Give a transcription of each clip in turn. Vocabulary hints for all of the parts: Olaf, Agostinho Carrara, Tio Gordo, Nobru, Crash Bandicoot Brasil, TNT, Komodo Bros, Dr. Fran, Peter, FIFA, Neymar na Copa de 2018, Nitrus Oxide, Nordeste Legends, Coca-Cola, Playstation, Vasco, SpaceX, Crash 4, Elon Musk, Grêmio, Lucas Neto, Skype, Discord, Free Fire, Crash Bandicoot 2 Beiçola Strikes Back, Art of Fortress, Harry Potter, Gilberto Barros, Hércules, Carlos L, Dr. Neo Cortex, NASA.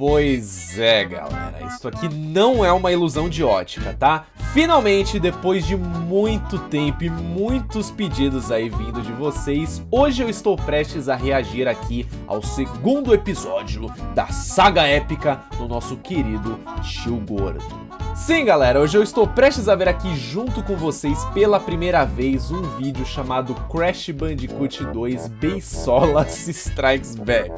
Pois é, galera, isso aqui não é uma ilusão de ótica, tá? Finalmente, depois de muito tempo e muitos pedidos aí vindo de vocês, hoje eu estou prestes a reagir aqui ao segundo episódio da saga épica do nosso querido Tio Gordo. Sim, galera, hoje eu estou prestes a ver aqui junto com vocês pela primeira vez um vídeo chamado Crash Bandicoot 2 Beiçola Strikes Back,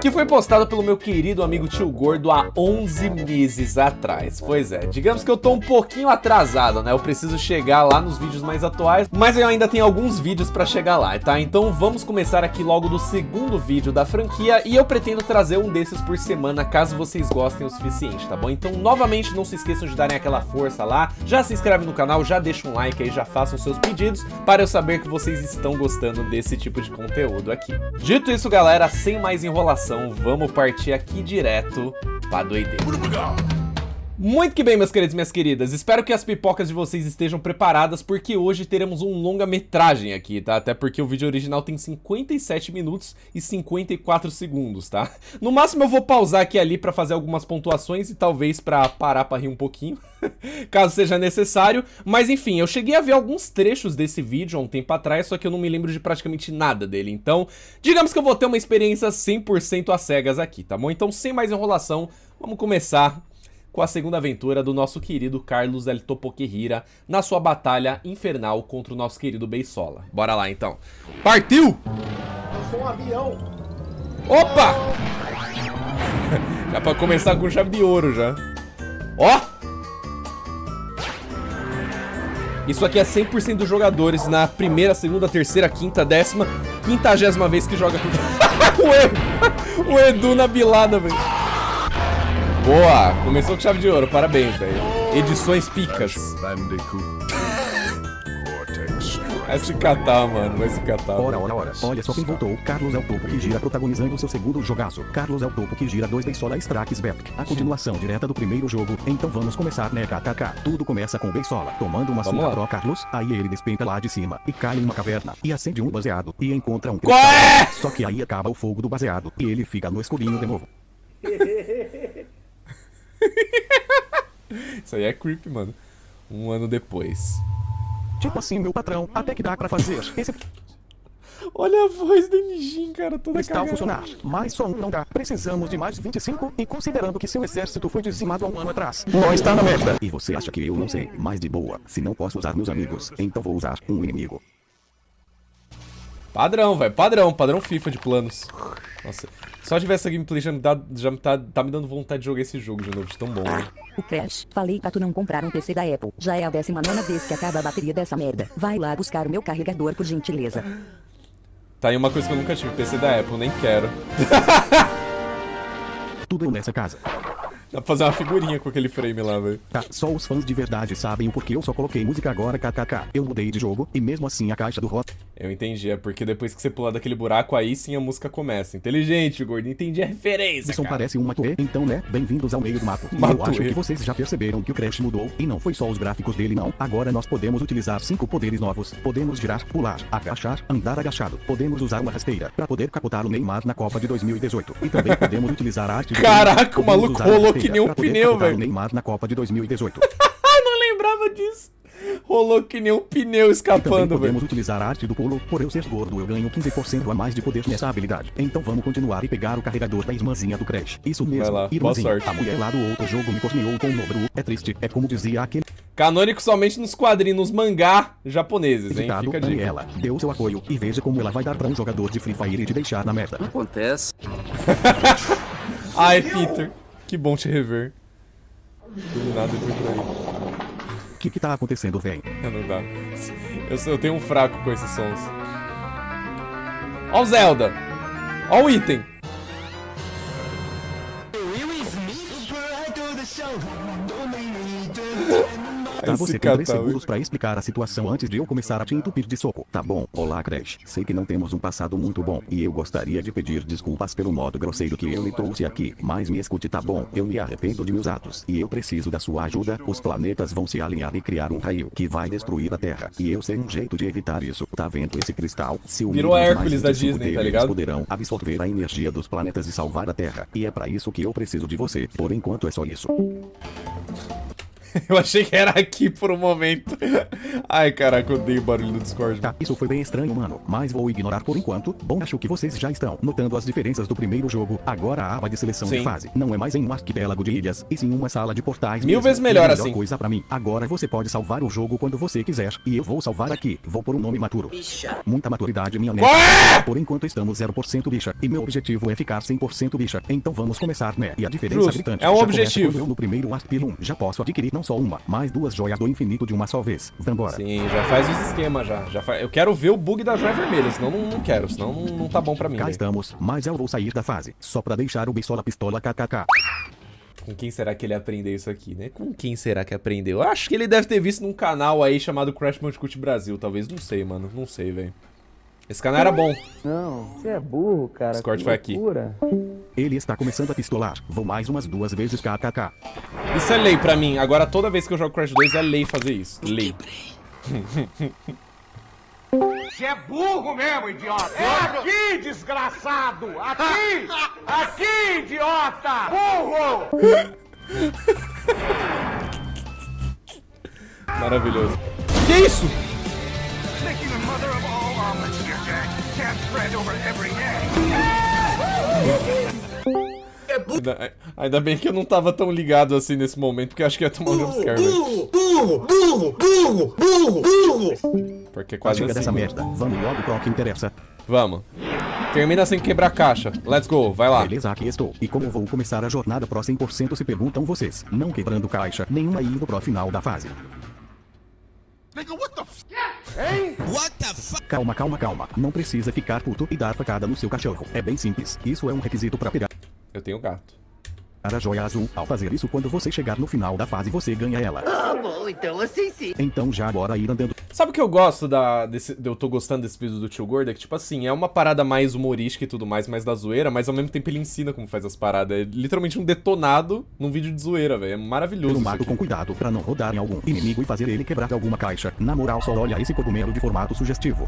que foi postado pelo meu querido amigo Tio Gordo há 11 meses atrás. Pois é, digamos que eu tô um pouquinho atrasado, né? Eu preciso chegar lá nos vídeos mais atuais, mas eu ainda tenho alguns vídeos pra chegar lá, tá? Então vamos começar aqui logo do segundo vídeo da franquia e eu pretendo trazer um desses por semana, caso vocês gostem o suficiente, tá bom? Então, novamente, não se esqueçam de darem aquela força lá, já se inscreve no canal, já deixa um like aí, já façam seus pedidos para eu saber que vocês estão gostando desse tipo de conteúdo aqui. Dito isso, galera, sem mais enrolação, vamos partir aqui direto pra doideira. Muito que bem, meus queridos e minhas queridas, espero que as pipocas de vocês estejam preparadas, porque hoje teremos um longa-metragem aqui, tá? Até porque o vídeo original tem 57 minutos e 54 segundos, tá? No máximo eu vou pausar aqui e ali pra fazer algumas pontuações e talvez pra parar pra rir um pouquinho, caso seja necessário. Mas enfim, eu cheguei a ver alguns trechos desse vídeo há um tempo atrás, só que eu não me lembro de praticamente nada dele. Então, digamos que eu vou ter uma experiência 100% às cegas aqui, tá bom? Então, sem mais enrolação, vamos começar com a segunda aventura do nosso querido Carlos L na sua batalha infernal contra o nosso querido Beiçola. Bora lá, então. Partiu! Passou um avião. Opa! Já pra começar com chave de ouro, já. Ó! Isso aqui é 100% dos jogadores na primeira, segunda, terceira, quinta, décima, quintagésima vez que joga com... o Edu na bilada, velho. Boa! Começou com chave de ouro, parabéns, velho. Edições picas. Vai se catar, mano, vai se catar. Ora, olha só quem voltou. Carlos é o topo que gira, protagonizando o seu segundo jogaço. Carlos é o topo que gira 2 Beiçola Strikes Back, a continuação direta do primeiro jogo. Então vamos começar, né, kkk. Tudo começa com o Beiçola tomando uma surra pro Carlos, aí ele despenca lá de cima e cai em uma caverna, e acende um baseado, e encontra um cristal. Só que aí acaba o fogo do baseado, e ele fica no escurinho de novo. Isso aí é creepy, mano. Um ano depois. Tipo assim, meu patrão, até que dá pra fazer. Esse... Olha a voz do Nijin, cara, toda cagada. Está a funcionar, mas só um não dá. Precisamos de mais de 25, e considerando que seu exército foi dizimado há um ano atrás, não está na merda. E você acha que eu não sei, mas de boa. Se não posso usar meus amigos, então vou usar um inimigo. Padrão, velho, padrão FIFA de planos. Nossa, só de ver essa gameplay já me dando vontade de jogar esse jogo de novo, de tão bom, né? O Crash, falei pra tu não comprar um PC da Apple. Já é a 19ª vez que acaba a bateria dessa merda. Vai lá buscar o meu carregador, por gentileza. Tá aí uma coisa que eu nunca tive, PC da Apple, nem quero. Tudo nessa casa. Dá pra fazer uma figurinha com aquele frame lá, velho. Tá, só os fãs de verdade sabem o porquê eu só coloquei música agora, kkk. Eu mudei de jogo, e mesmo assim a caixa do rock... Eu entendi, é porque depois que você pular daquele buraco, aí sim a música começa. Inteligente, gordo, entendi a referência, cara. Isso parece um Matoê, então né, bem-vindos ao meio do mato. Eu acho que vocês já perceberam que o Crash mudou, e não foi só os gráficos dele não. Agora nós podemos utilizar 5 poderes novos. Podemos girar, pular, agachar, andar agachado. Podemos usar uma rasteira, pra poder capotar o Neymar na Copa de 2018. E também podemos utilizar a arte... Caraca, o maluco rolou! Que nem um pneu, velho. Neymar na Copa de 2018. Não lembrava disso. Rolou que nem um pneu escapando, velho. Podemos utilizar a arte do pulo. Por eu ser gordo, eu ganho 15% a mais de poder nessa habilidade. Então vamos continuar e pegar o carregador da irmãzinha do Crash. Isso mesmo, irmãzinha. A mulher lá do outro jogo me corneou com o Nobru. É triste, é como dizia aquele... Canônico somente nos quadrinhos, nos mangá japoneses, hein? Fica de ela. Deu seu apoio e veja como ela vai dar pra um jogador de Free Fire e te deixar na merda. Acontece. Ai, Peter. Que bom te rever. Do nada eu fui pra ele. O que tá acontecendo, velho? Não dá. Eu tenho um fraco com esses sons. Ó o Zelda. Ó o item. Tá, você tem 3 segundos pra explicar a situação antes de eu começar a te entupir de soco. Tá bom, olá Crash. Sei que não temos um passado muito bom, e eu gostaria de pedir desculpas pelo modo grosseiro que eu lhe trouxe aqui. Mas me escute, tá bom? Eu me arrependo de meus atos, e eu preciso da sua ajuda. Os planetas vão se alinhar e criar um raio que vai destruir a Terra. E eu sei um jeito de evitar isso. Tá vendo esse cristal? Se o virou a Hércules da Disney, tá ligado? Poderão absorver a energia dos planetas e salvar a Terra. E é pra isso que eu preciso de você. Por enquanto é só isso. Eu achei que era aqui por um momento. Ai, caraca, eu odeio o barulho do Discord. Tá, isso foi bem estranho, mano. Mas vou ignorar por enquanto. Bom, acho que vocês já estão notando as diferenças do primeiro jogo. Agora a aba de seleção de fase não é mais em um arquipélago de ilhas, e sim uma sala de portais. Mil vezes melhor assim. Coisa pra mim. Agora você pode salvar o jogo quando você quiser. E eu vou salvar aqui. Vou por um nome maturo. Bicha. Muita maturidade, minha neta. Ah! Por enquanto estamos 0% bicha. E meu objetivo é ficar 100% bicha. Então vamos começar, né? E a diferença gritante. É um objetivo. Eu, no primeiro Arpilum, já posso adquirir não só uma, mas 2 joias do infinito de uma só vez. Vambora. Sim, já faz os esquemas já. Eu quero ver o bug da joia vermelha, senão não quero, senão não tá bom pra mim. Cá estamos, mas eu vou sair da fase, só pra deixar o Beiçola pistola kkk. Com quem será que ele aprendeu isso aqui, né? Com quem será que aprendeu? Eu acho que ele deve ter visto num canal aí chamado Crash Bandicoot Brasil, talvez, não sei, mano, não sei, velho. Esse canal era bom. Não, você é burro, cara. Discord foi aqui. Ele está começando a pistolar. Vou mais umas 2 vezes kkk. Isso é lei pra mim. Agora toda vez que eu jogo Crash 2 é lei fazer isso. Lei. Você é burro mesmo, idiota. É aqui, desgraçado. Aqui. Aqui, idiota. Burro. Maravilhoso. Que isso? Ainda bem que eu não tava tão ligado assim nesse momento, porque eu acho que ia tomar um jumpscare. Burro! Porque é quase assim. Chega dessa merda. Vamos logo para o que interessa. Vamos. Termina sem quebrar a caixa. Let's go, vai lá. Beleza, aqui estou. E como vou começar a jornada pro 100% se perguntam vocês. Não quebrando caixa nenhuma e indo pro final da fase. What the f... Hein? What the f... Calma, calma, calma. Não precisa ficar puto e dar facada no seu cachorro. É bem simples. Isso é um requisito pra pegar. Eu tenho gato. A joia azul. Ao fazer isso, quando você chegar no final da fase, você ganha ela. Ah, bom, então assim sim. Então já bora ir andando. Sabe o que eu gosto eu tô gostando desse vídeo do Tio Gordo? É que, tipo assim, é uma parada mais humorística e tudo mais, mais da zoeira, mas ao mesmo tempo ele ensina como faz as paradas. É literalmente um detonado num vídeo de zoeira, velho. É maravilhoso. Eu mato com cuidado pra não rodar em algum inimigo e fazer ele quebrar alguma caixa. Na moral, só olha esse cogumelo de formato sugestivo.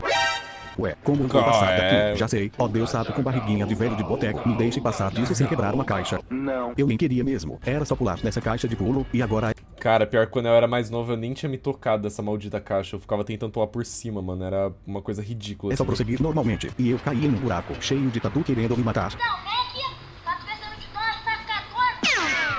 Ué, como eu vou passar daqui? Já sei. Ó, Deus, sapo com barriguinha de velho de boteco. Me deixe passar disso sem quebrar uma caixa. Não. Eu nem queria mesmo. Era só pular nessa caixa de pulo e agora... Cara, pior que quando eu era mais novo eu nem tinha me tocado dessa maldita caixa. Eu ficava tentando pular por cima, mano. Era uma coisa ridícula. É só prosseguir normalmente. E eu caí em um buraco cheio de tatu querendo me matar.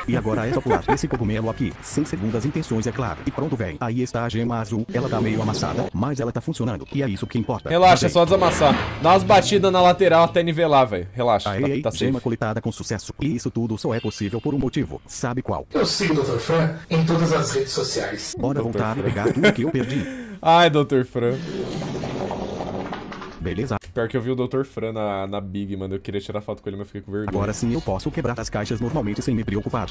E agora é só pular esse cogumelo aqui, sem segundas intenções, é claro. E pronto, véi. Aí está a gema azul. Ela tá meio amassada, mas ela tá funcionando. E é isso que importa. Relaxa, é só desamassar. Dá umas batidas na lateral até nivelar, velho. Relaxa. Aê, tá gema coletada com sucesso. E isso tudo só é possível por um motivo. Sabe qual? Eu sigo o Dr. Fran em todas as redes sociais. Bora voltar e pegar tudo que eu perdi. Ai, Dr. Fran. Beleza. Pior que eu vi o Dr. Fran na Big, mano. Eu queria tirar foto com ele, mas eu fiquei com vergonha. Agora sim eu posso quebrar as caixas normalmente sem me preocupar.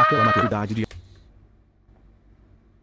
Aquela maturidade de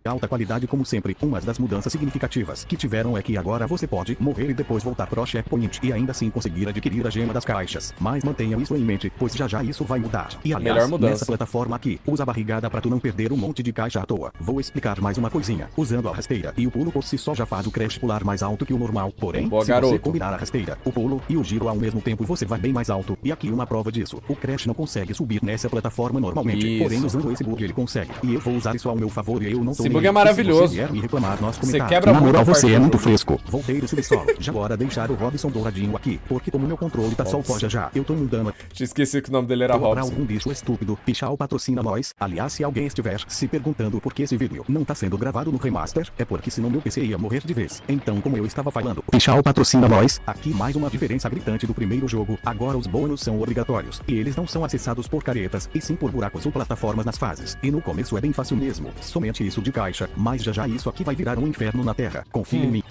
alta qualidade como sempre. Uma das mudanças significativas que tiveram é que agora você pode morrer e depois voltar pro checkpoint e ainda assim conseguir adquirir a gema das caixas. Mas mantenha isso em mente, pois já já isso vai mudar. E aliás, melhor mudança. Nessa plataforma aqui, usa a barrigada pra tu não perder um monte de caixa à toa. Vou explicar mais uma coisinha. Usando a rasteira e o pulo por si só já faz o Crash pular mais alto que o normal. Porém, se você combinar a rasteira, o pulo e o giro ao mesmo tempo, você vai bem mais alto. E aqui uma prova disso. O Crash não consegue subir nessa plataforma normalmente. Isso. Porém, usando esse bug ele consegue. E eu vou usar isso ao meu favor e eu não tô nem... é maravilhoso. Se você me reclamar, nós comentamos. Na moral, você é muito fresco. Voltei desse solo. Já bora deixar o Robson douradinho aqui, porque como meu controle tá só o já. Eu tô mudando. Te esqueci que o nome dele era Robson. Algum bicho estúpido. Pichal patrocina nós. Aliás, se alguém estiver se perguntando por que esse vídeo não tá sendo gravado no remaster, é porque senão meu PC ia morrer de vez. Então, como eu estava falando, Pichal patrocina nós. Aqui mais uma diferença gritante do primeiro jogo. Agora os bônus são obrigatórios. E eles não são acessados por caretas, e sim por buracos ou plataformas nas fases. E no começo é bem fácil mesmo. Somente isso de caixa, mas já já isso aqui vai virar um inferno na Terra. Confia em mim.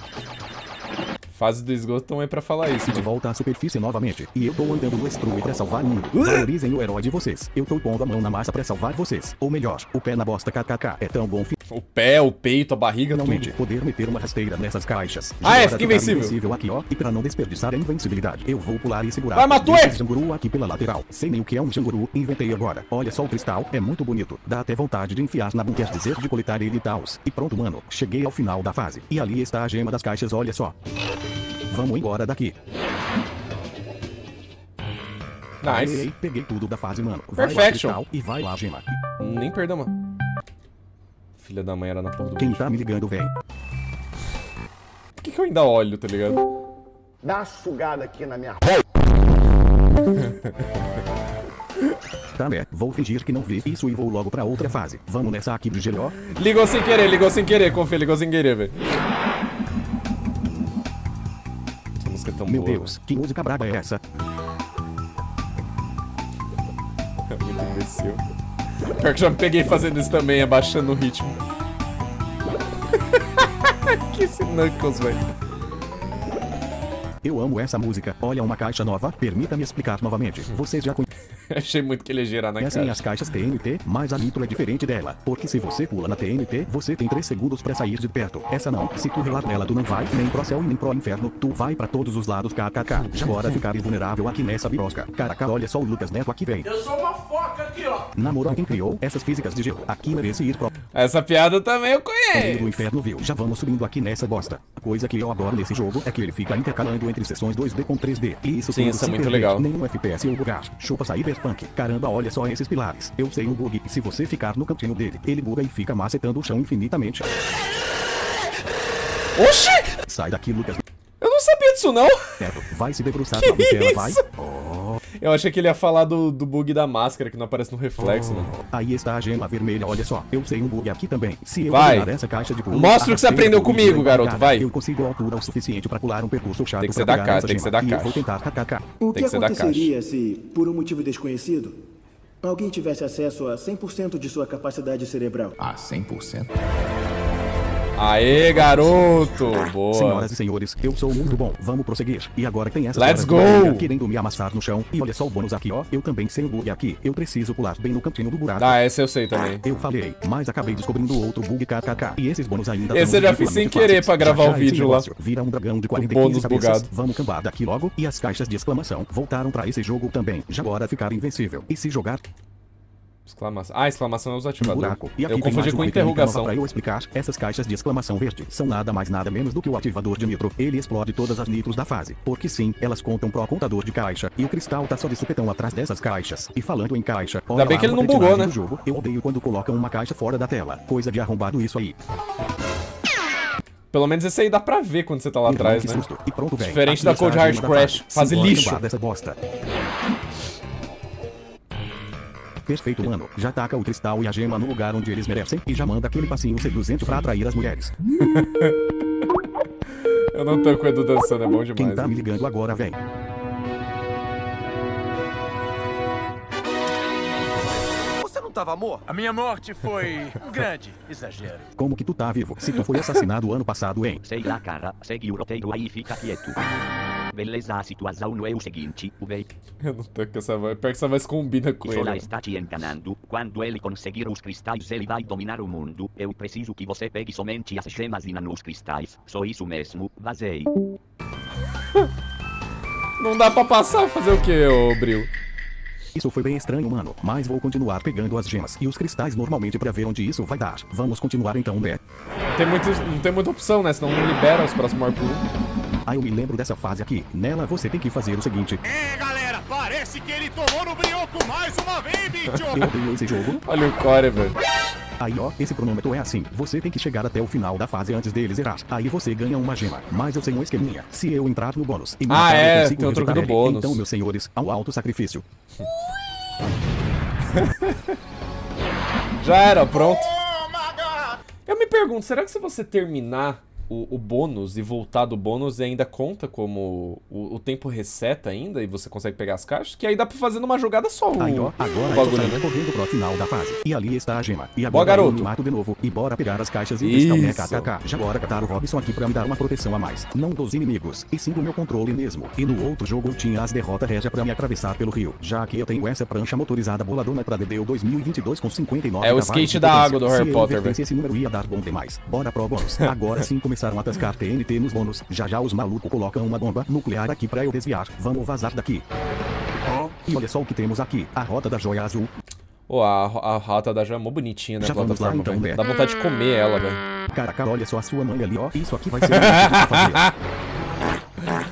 Fase do esgoto não é pra falar isso. De volta à superfície novamente. E eu tô andando no estrume pra salvar Neo. Valorizem o herói de vocês. Eu tô pondo a mão na massa pra salvar vocês. Ou melhor, o pé na bosta, kkk. É tão bom. O pé, o peito, a barriga, finalmente, tudo. Poder meter uma rasteira nessas caixas. Ah, é, fica invencível aqui, ó. E pra não desperdiçar a invencibilidade, eu vou pular e segurar. Vai, matou ele! Janguru aqui pela lateral. Sei nem o que é um janguru, inventei agora. Olha só o cristal, é muito bonito. Dá até vontade de enfiar na bunker, dizer de coletar ele e tal. E pronto, mano. Cheguei ao final da fase. E ali está a gema das caixas, olha só. Vamos embora daqui. Nice. Aí, peguei tudo da fase, mano. Perfection. E vai lá, gema. Nem perdão, mano. Filha da mãe, era na porta do... Quem tá me ligando, velho? Por que eu ainda olho, tá ligado? Dá uma sugada aqui na minha... Tá, né? Vou fingir que não vi isso e vou logo pra outra fase. Vamos nessa aqui de geló. Ligou sem querer, confia, ligou sem querer, velho. Essa música é tão boa. Meu Deus, que música braba é essa? É muito imbecil. Pior que já me peguei fazendo isso também, abaixando o ritmo. Que esse Knuckles, velho. Eu amo essa música. Olha, uma caixa nova. Permita-me explicar novamente. Vocês já conhecem. Achei muito que ele girar na caixa. Assim, as caixas TNT, mas a Nitro é diferente dela. Porque se você pula na TNT, você tem 3 segundos pra sair de perto. Essa não. Se tu relar nela, tu não vai nem pro céu e nem pro inferno. Tu vai pra todos os lados, kkk. Já bora ficar invulnerável aqui nessa birosca. Caraca, olha só o Lucas Neto aqui, vem. Eu sou uma foca aqui, ó. Na moral, quem criou essas físicas de gelo? Aqui merece ir pro... Essa piada também eu conheço. O inferno, viu? Já vamos subindo aqui nessa bosta. A coisa que eu adoro nesse jogo é que ele fica intercalando entre sessões 2D com 3D. E isso sim, isso é muito legal. Nenhum FPS ou lugar. Chupa saída. Punk. Caramba, olha só esses pilares. Eu sei um bug. Se você ficar no cantinho dele, ele buga e fica macetando o chão infinitamente. Oxi! Sai daqui, Lucas. Eu não sabia disso, não. É, vai se debruçar na tela, vai. Oh. Eu achei que ele ia falar do bug da máscara, que não aparece no reflexo, mano. Aí está a gema vermelha, olha só. Eu sei um bug aqui também. Se eu pular essa caixa de pulo... Mostra o que você aprendeu comigo, garoto, vai. Eu consigo a altura o suficiente pra pular um percurso chato. Tem que ser da caixa, tem que ser da caixa. Vou tentar, kkk. O que aconteceria se, por um motivo desconhecido, alguém tivesse acesso a 100% de sua capacidade cerebral? A 100%? Aê, garoto! Boa! Senhoras e senhores, eu sou muito bom. Vamos prosseguir. E agora tem essa... Let's go! Querendo me amassar no chão. E olha só o bônus aqui, ó. Eu também sei o bug aqui. Eu preciso pular bem no cantinho do buraco. Ah, essa eu sei também. Eu falei, mas acabei descobrindo outro bug, kkk. E esses bônus ainda... Esse eu já fiz sem querer pra gravar o vídeo lá. Vira um dragão de 45 cabeças. Vamos cambar daqui logo. E as caixas de exclamação voltaram pra esse jogo também. Já bora ficar invencível. E se jogar... Exclamação. Ah, exclamação é os ativadores. Eu confundi com interrogação. Pra eu explicar, essas caixas de exclamação verde são nada mais nada menos do que o ativador de nitro. Ele explode todas as nitros da fase. Porque sim, elas contam pro contador de caixa. E o cristal tá só de supetão atrás dessas caixas. E falando em caixa, olha, ainda bem que ele não bugou, né? Jogo, eu odeio quando colocam uma caixa fora da tela. Coisa de arrombado isso aí. Pelo menos esse aí dá pra ver quando você tá lá atrás, né? E pronto, diferente da Cold Hard Crash. Fase lixo. Perfeito, mano. Já taca o cristal e a gema no lugar onde eles merecem e já manda aquele passinho seduzente pra atrair as mulheres. Eu não tô com o Edu dançando, é bom demais. Quem tá me ligando agora, vem. Você não tava morto? A minha morte foi um grande exagero. Como que tu tá vivo? Se tu foi assassinado ano passado, hein? Sei lá, cara. Segue o roteiro aí e fica quieto. Beleza, a situação não é o seguinte, o véi. Eu não tô com essa voz, pior que essa voz combina com ele. Ela está te enganando, quando ele conseguir os cristais ele vai dominar o mundo. Eu preciso que você pegue somente as gemas e não os cristais, só isso mesmo, vazei. Não dá pra passar, fazer o que, ô Bril? Isso foi bem estranho, mano, mas vou continuar pegando as gemas e os cristais normalmente pra ver onde isso vai dar. Vamos continuar então, né? Não tem muita opção, né, senão não libera os próximos arco. Ah, eu me lembro dessa fase aqui. Nela você tem que fazer o seguinte. É, galera, parece que ele tomou no brioco mais uma vez, bicho! Eu odeio esse jogo. Olha o core, velho. Aí, ó, esse cronômetro é assim. Você tem que chegar até o final da fase antes dele zerar. Aí você ganha uma gema. Mas eu sei um esqueminha. Se eu entrar no bônus e matar, eu consigo resultar ele. Bônus. Então, meus senhores, ao alto sacrifício. Já era, pronto. Eu me pergunto, será que se você terminar o bônus e voltar do bônus e ainda conta como o tempo reseta ainda e você consegue pegar as caixas, que aí dá pra fazer numa jogada só o... Aí, ó, agora eu tô saindo correndo pro final da fase. E ali está a gema. E agora eu mato de novo. E bora pegar as caixas e testar o minha KKK. Já bora catar o Robson aqui pra me dar uma proteção a mais. Não dos inimigos, e sim do meu controle mesmo. E no outro jogo eu tinha as derrota régia pra me atravessar pelo rio. Já que eu tenho essa prancha motorizada boladona pra DD 2022 com 59 É o skate da água do Harry Potter, velho. Esse número ia dar bom demais. Bora pro bônus. Agora sim começaram a tascar TNT nos bônus. Já já os malucos colocam uma bomba nuclear aqui pra eu desviar. Vamos vazar daqui. E olha só o que temos aqui. A Rota da Joia Azul. Oh, a Rota da Joia é mó bonitinha, né? Já vamos lá, então, né? Dá vontade de comer ela, velho. Caraca, olha só a sua mãe ali, ó. Isso aqui vai ser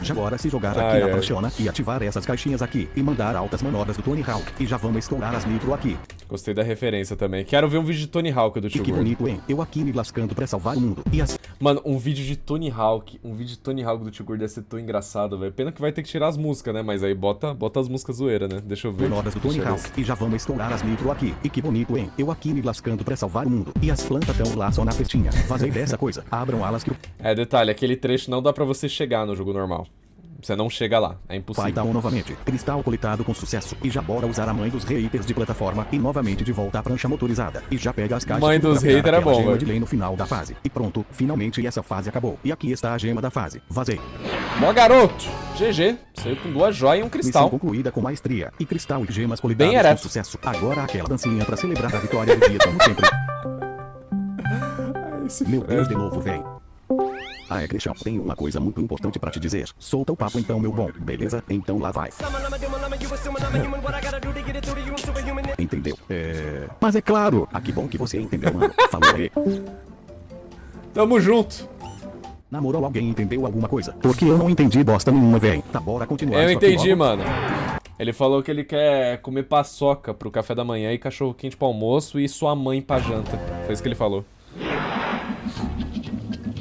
Já bora se jogar aqui na pranchona e ativar essas caixinhas aqui e mandar altas manobras do Tony Hawk. E já vamos estourar as nitro aqui. Gostei da referência também. Quero ver um vídeo de Tony Hawk do Tio Gordo. Que bonito, hein? Eu aqui me lascando pra salvar o mundo. E assim... Mano, um vídeo de Tony Hawk. Um vídeo de Tony Hawk do Tio Gordo ia ser tão engraçado, velho. Pena que vai ter que tirar as músicas, né? Mas aí bota as músicas zoeiras, né? Deixa eu ver. Manobras do Tony Hawk. E já vamos estourar as nitro aqui. E que bonito, hein? Eu aqui me lascando pra salvar o mundo. E as plantas tão lá só na festinha. Vazei dessa coisa. Abram alas que... É, detalhe. Aquele trecho não dá pra você chegar no jogo normal. Você não chega lá, é impossível. Vai dar um novamente, cristal coletado com sucesso. E já bora usar a mãe dos haters de plataforma. E novamente de volta a prancha motorizada. E já pega as caixas. Mãe dos haters é bom, velho. De lei no final da fase. E pronto, finalmente essa fase acabou. E aqui está a gema da fase, vazei. Bom, garoto, GG. Saiu com duas joias e um cristal. Missão concluída com maestria. E cristal e gemas colidadas com sucesso. Agora aquela dancinha pra celebrar a vitória do dia, como sempre. Meu Deus, de novo, velho. Ah, é, Crechão, tem uma coisa muito importante pra te dizer. Solta o papo então, meu bom, beleza? Então lá vai. Entendeu? É... Mas é claro! Ah, que bom que você entendeu, mano. Falou aí. Tamo junto! Na moral, alguém entendeu alguma coisa? Porque eu não entendi bosta nenhuma, véi. Tá, bora continuar. Eu entendi, mano. Ele falou que ele quer comer paçoca pro café da manhã e cachorro quente pro almoço e sua mãe pra janta. Foi isso que ele falou.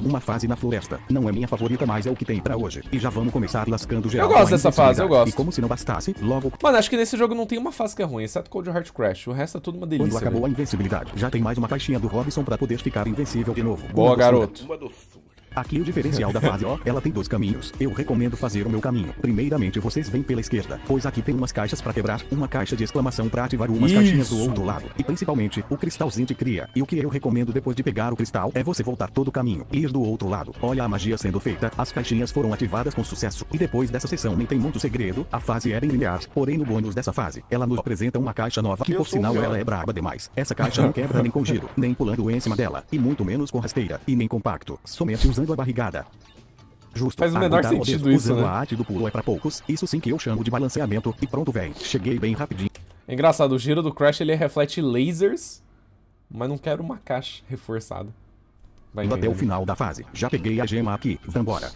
Uma fase na floresta. Não é minha favorita, mas é o que tem pra hoje. E já vamos começar lascando geral. Eu gosto dessa fase, eu gosto. E como se não bastasse, logo... Mano, acho que nesse jogo não tem uma fase que é ruim, exceto Cold Heart Crash. O resto é tudo uma delícia. Quando acabou a invencibilidade, já tem mais uma caixinha do Robson pra poder ficar invencível de novo. Boa, garoto. Uma doçura. Aqui o diferencial da fase, ó, ela tem dois caminhos. Eu recomendo fazer o meu caminho. Primeiramente, vocês vêm pela esquerda, pois aqui tem umas caixas pra quebrar, uma caixa de exclamação pra ativar umas caixinhas do outro lado. E principalmente, o cristalzinho te cria. E o que eu recomendo depois de pegar o cristal é você voltar todo o caminho e ir do outro lado. Olha a magia sendo feita, as caixinhas foram ativadas com sucesso. E depois dessa sessão nem tem muito segredo, a fase era em linear. Porém, no bônus dessa fase, ela nos apresenta uma caixa nova, que por sinal ela é braba demais. Essa caixa não quebra nem com giro, nem pulando em cima dela, e muito menos com rasteira, e nem compacto. Somente usando a barrigada. Justo. Faz o menor sentido isso, né? A arte do pulo é pra poucos, isso sim que eu chamo de balanceamento. E pronto, véi, cheguei bem rapidinho. É engraçado, o giro do Crash ele reflete lasers, mas não quero uma caixa reforçada. Vai até o final da fase. Já peguei a gema aqui, vambora.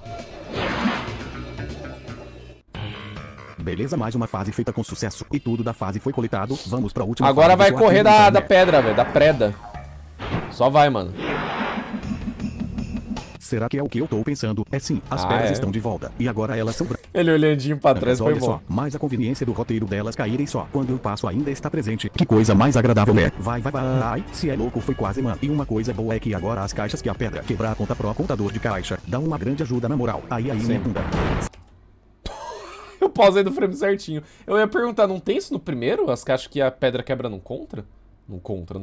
Beleza, mais uma fase feita com sucesso. E tudo da fase foi coletado, vamos pra última. Agora vai correr da pedra, velho, da preda. Só vai, mano. Será que é o que eu tô pensando? É sim, as pedras estão de volta. E agora elas são... Ele olhandinho pra trás foi bom. Só, mas a conveniência do roteiro delas caírem só quando o passo ainda está presente. Que coisa mais agradável, né? Vai. Se é louco, foi quase, mano. E uma coisa boa é que agora as caixas que a pedra quebrar conta pro contador de caixa dá uma grande ajuda na moral. Aí, minha bunda. Eu pausei do frame certinho. Eu ia perguntar, não tem isso no primeiro? As caixas que a pedra quebra não contra? Não contra.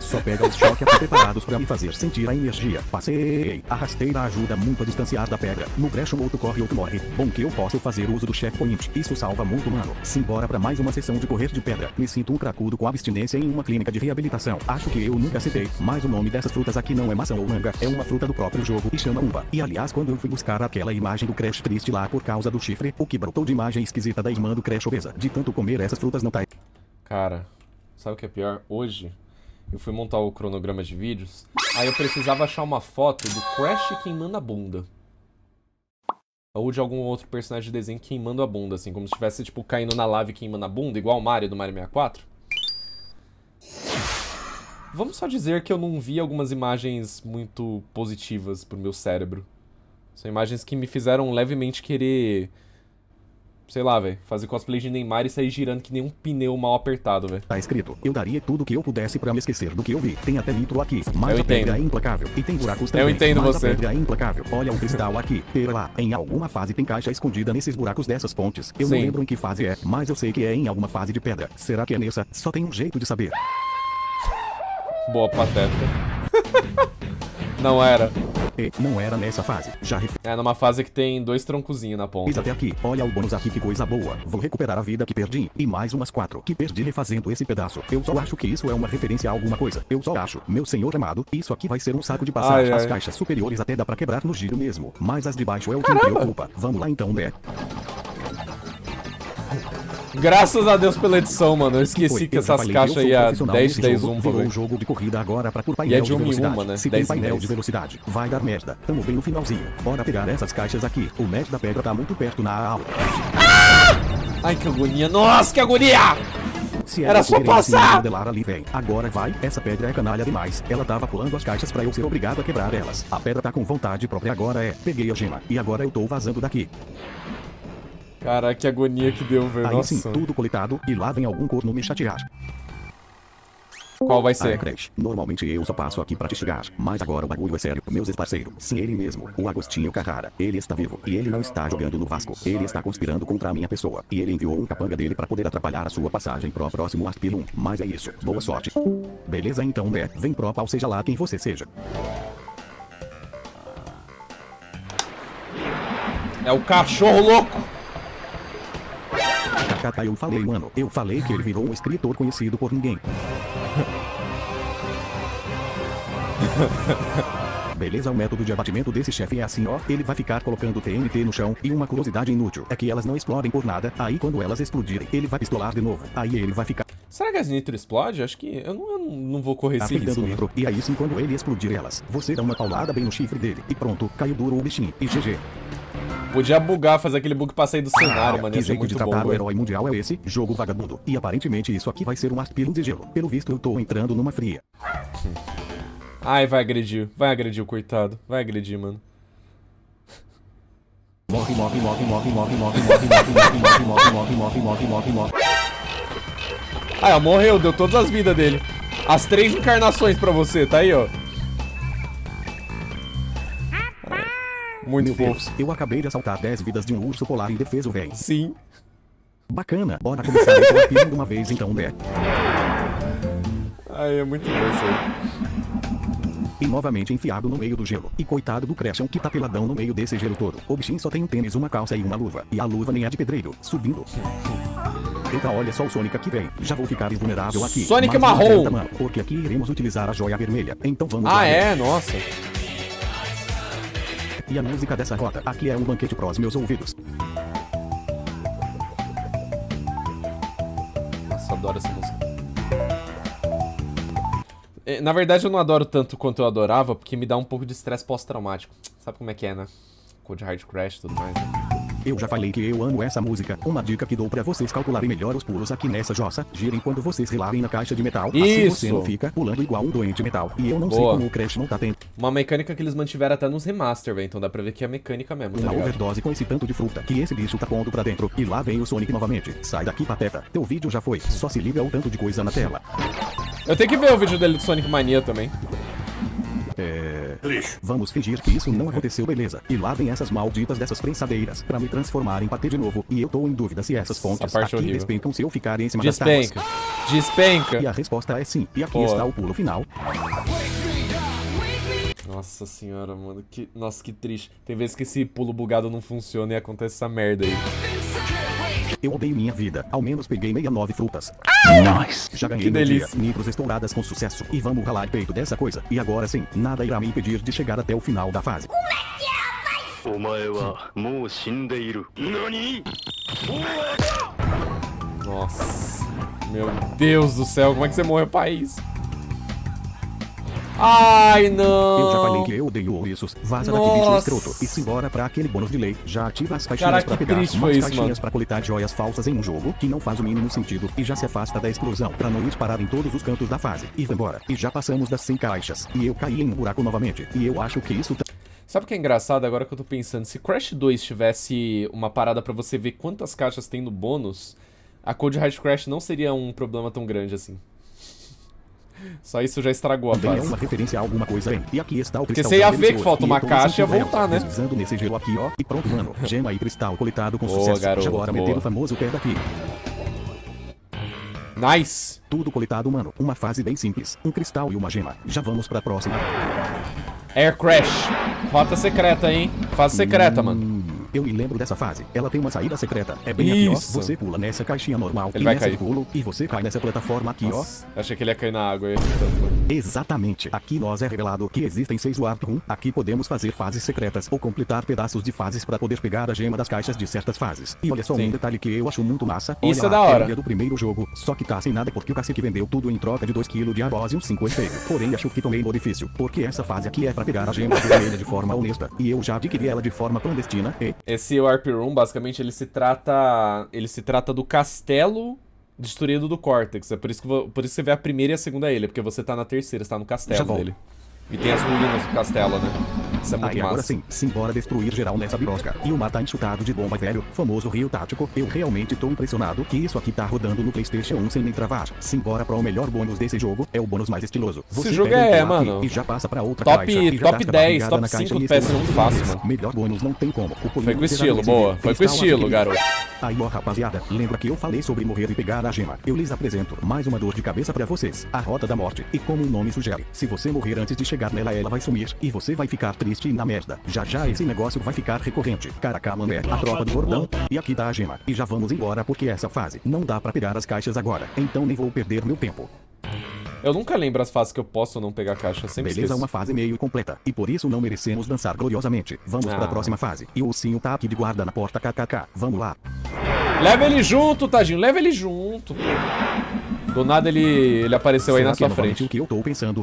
Só pega os choques preparados pra me fazer sentir a energia. Passei. A rasteira ajuda muito a distanciar da pedra. No Crash o outro corre, outro morre. Bom que eu posso fazer uso do checkpoint. Isso salva muito, mano. Simbora pra mais uma sessão de correr de pedra. Me sinto um cracudo com abstinência em uma clínica de reabilitação. Acho que eu nunca citei, mas o nome dessas frutas aqui não é maçã ou manga. É uma fruta do próprio jogo e chama uva. E aliás, quando eu fui buscar aquela imagem do Crash triste lá por causa do chifre, o que brotou de imagem esquisita da irmã do Crash obesa. De tanto comer essas frutas não tá... Cara, sabe o que é pior? Hoje... Eu fui montar o cronograma de vídeos, aí eu precisava achar uma foto do Crash queimando a bunda. Ou de algum outro personagem de desenho queimando a bunda, assim, como se estivesse, tipo, caindo na lava e queimando a bunda, igual o Mario do Mario 64. Vamos só dizer que eu não vi algumas imagens muito positivas pro meu cérebro. São imagens que me fizeram levemente querer sei lá, velho, fazer cosplay de Neymar e sair girando que nem um pneu mal apertado, velho. Tá escrito, eu daria tudo que eu pudesse pra me esquecer do que eu vi. Tem até nitro aqui, mas a pedra é implacável. E tem buracos também, eu entendo mas você. A pedra é implacável. Olha um cristal aqui, pera lá. Em alguma fase tem caixa escondida nesses buracos dessas pontes. Eu não lembro em que fase é, mas eu sei que é em alguma fase de pedra. Será que é nessa? Só tem um jeito de saber. Boa, pateta. Não era. E não era nessa fase. É numa fase que tem dois troncozinhos na ponta. Fiz até aqui. Olha o bônus aqui, que coisa boa. Vou recuperar a vida que perdi. E mais umas 4 que perdi refazendo esse pedaço. Eu só acho que isso é uma referência a alguma coisa. Eu só acho. Meu senhor amado, isso aqui vai ser um saco de passagem. As caixas superiores até dá pra quebrar no giro mesmo. Mas as de baixo é o que me preocupa. Vamos lá então, né? Graças a Deus pela edição, mano. Eu esqueci que essas caixas aí a 10, 10, 1, velho. Um jogo de corrida agora pra por painel e é de 1 em 1, né? Se tem painel de velocidade, vai dar merda. Tamo bem no finalzinho. Bora pegar essas caixas aqui. O match da pedra tá muito perto na aula. Ah! Ai, que agonia. Nossa, que agonia! Se era só passar! Modelar ali, vem. Agora vai, essa pedra é canalha demais. Ela tava pulando as caixas pra eu ser obrigado a quebrar elas. A pedra tá com vontade própria agora, é. Peguei a gema. E agora eu tô vazando daqui. Caraca, que agonia que deu, velho. Aí sim, tudo coletado e lá vem algum corno me chatear. Qual vai ser? Ah, é Crash. Normalmente eu só passo aqui pra te chegar, mas agora o bagulho é sério, meus ex-parceiros. Sim, ele mesmo, o Agostinho Carrara. Ele está vivo e ele não está jogando no Vasco. Ele está conspirando contra a minha pessoa e ele enviou um capanga dele pra poder atrapalhar a sua passagem pro próximo Aspilum. Mas é isso, boa sorte. Beleza então, né? Vem pro pau, seja lá quem você seja. É o cachorro louco! Eu falei, mano. Eu falei que ele virou um escritor conhecido por ninguém. Beleza, o método de abatimento desse chefe é assim, ó. Ele vai ficar colocando TNT no chão. E uma curiosidade inútil é que elas não explodem por nada. Aí quando elas explodirem, ele vai pistolar de novo. Aí ele vai ficar... Será que as nitro explode? Acho que... Eu não vou correr esse risco. Nitro. E aí sim, quando ele explodir elas, você dá uma paulada bem no chifre dele. E pronto, caiu duro o bichinho. E GG. Podia bugar, fazer aquele bug pra sair do cenário, mano. Que jeito de tratar o herói mundial é esse? Jogo vagabundo. E aparentemente isso aqui vai ser um aspiro de gelo. Pelo visto eu tô entrando numa fria. Ai, vai agredir o coitado. Vai agredir, mano. Morre, morre, morre, morre, morre, morre, morre, morre, morre, morre, morre, morre, morre, morre, morre. Aí, ó, morreu, deu todas as vidas dele. As 3 encarnações pra você, tá aí, ó. Muito fofo. Eu acabei de assaltar 10 vidas de um urso polar indefeso, velho. Sim. Bacana. Bora começar a pino de uma vez, então, né? Ai, é muito bom isso aí. E novamente enfiado no meio do gelo. E coitado do Crash que tá peladão no meio desse gelo todo. O bichinho só tem um tênis, uma calça e uma luva. E a luva nem é de pedreiro. Subindo. Eita, olha só o Sonic aqui, vem. Já vou ficar vulnerável aqui. Sonic marrom. Mano, porque aqui iremos utilizar a joia vermelha. Então vamos lá. Ah, é? Nossa. E a música dessa rota aqui é um banquete pros meus ouvidos. Nossa, adoro essa música. Na verdade eu não adoro tanto quanto eu adorava, porque me dá um pouco de estresse pós-traumático. Sabe como é que é, né? Code Hard Crash e tudo mais, né? Eu já falei que eu amo essa música. Uma dica que dou pra vocês calcularem melhor os pulos aqui nessa jossa. Girem quando vocês relarem na caixa de metal. Isso. Assim você não fica pulando igual um doente metal. E eu não sei como o Crash não tá tendo. Uma mecânica que eles mantiveram até nos remaster, velho. Então dá pra ver que é mecânica mesmo, tá ligado? Uma overdose com esse tanto de fruta que esse bicho tá pondo pra dentro. E lá vem o Sonic novamente. Sai daqui, pateta. Teu vídeo já foi. Só se liga ao tanto de coisa na tela. Eu tenho que ver o vídeo dele do Sonic Mania também. Vamos fingir que isso não aconteceu, beleza? E lá vem essas malditas dessas prensadeiras pra me transformar em patê de novo. E eu tô em dúvida se essas fontes aqui despencam se eu ficar em cima das tábuas. Despenca! E a resposta é sim. E aqui está o pulo final. Nossa senhora, mano. Nossa, que triste. Tem vezes que esse pulo bugado não funciona e acontece essa merda aí. Eu odeio minha vida. Ao menos peguei 69 frutas. Nice. Já ganhei meu dia. Nitros estouradas com sucesso. E vamos ralar peito dessa coisa. E agora sim, nada irá me impedir de chegar até o final da fase. Nossa. Meu Deus do céu. Como é que você morreu, país? Ai, não! Eu já falei que eu odeio ouriços. Vaza daqui, bicho escroto. E se embora pra aquele bônus de lei. Já ativa as caixinhas. Caraca, pra pegar umas caixinhas, mano, pra coletar joias falsas em um jogo que não faz o mínimo sentido. E já se afasta da explosão pra não ir parar em todos os cantos da fase. E vambora. E já passamos das 100 caixas. E eu caí em um buraco novamente. E eu acho que isso tá... Sabe o que é engraçado agora que eu tô pensando? Se Crash 2 tivesse uma parada pra você ver quantas caixas tem no bônus, a Code Hard Crash não seria um problema tão grande assim. Só isso já estragou a fase. Uma referência a alguma coisa, hein? E aqui está o cristal. Porque você ia ver que falta uma caixa e ia voltar, né? Usando nesse gelo aqui, ó. E pronto, mano. Gema e cristal coletado com sucesso. Garoto, agora meter o famoso pé daqui. Nice! Tudo coletado, mano. Uma fase bem simples. Um cristal e uma gema. Já vamos pra próxima. Air Crash. Rota secreta, hein? Fase secreta, mano. Eu me lembro dessa fase. Ela tem uma saída secreta. É bem isso. Aqui, ó. Você pula nessa caixinha normal. Ele vai cair. Pulo, e você cai nessa plataforma aqui, nossa, ó. Achei que ele ia cair na água. Exatamente. Aqui nós é revelado que existem 6 Warp Room. Aqui podemos fazer fases secretas ou completar pedaços de fases para poder pegar a gema das caixas de certas fases. E olha só, sim, um detalhe que eu acho muito massa. Olha, isso é da hora. É do primeiro jogo. Só que tá sem nada porque o cacique vendeu tudo em troca de 2 kg de arroz e uns 5 espelhos. Porém, acho que tomei no orifício. Porque essa fase aqui é para pegar a gema vermelha de forma honesta. E eu já adquiri ela de forma clandestina. E esse Warp Room, basicamente, ele se trata do castelo destruído do Cortex. É por isso que você vê a primeira e a segunda ilha, porque você tá na terceira, você tá no castelo dele. E tem as ruínas do castelo, né? Isso é muito massa. Agora sim, simbora destruir geral nessa birosca. E o mata enxutado de bomba, velho, famoso rio tático. Eu realmente tô impressionado que isso aqui tá rodando no Playstation 1 sem nem travar. Simbora para o melhor bônus desse jogo, é o bônus mais estiloso. Você esse jogo é, mano, e já passa pra outra caixa. Top 10, top 5 do PS1 fácil, mano. Melhor bônus não tem como. Foi com estilo, boa. Foi com estilo, garoto. Aí, ó, rapaziada, lembra que eu falei sobre morrer e pegar a gema? Eu lhes apresento mais uma dor de cabeça pra vocês. A Rota da Morte. E como o nome sugere, se você morrer antes de chegar nela, ela vai sumir. E você vai ficar triste e na merda. Já já esse negócio vai ficar recorrente. Caraca, mané, a tropa do gordão. E aqui tá a gema. E já vamos embora porque essa fase não dá pra pegar as caixas agora. Então nem vou perder meu tempo. Eu nunca lembro as fases que eu posso não pegar caixa, sempre beleza, esqueço. Uma fase meio completa. E por isso não merecemos dançar gloriosamente. Vamos pra próxima fase. E o ursinho tá aqui de guarda na porta, kkk. Vamos lá. Leva ele junto, tadinho. Leva ele junto. Do nada ele apareceu. Será aí na sua frente. O que eu tô pensando...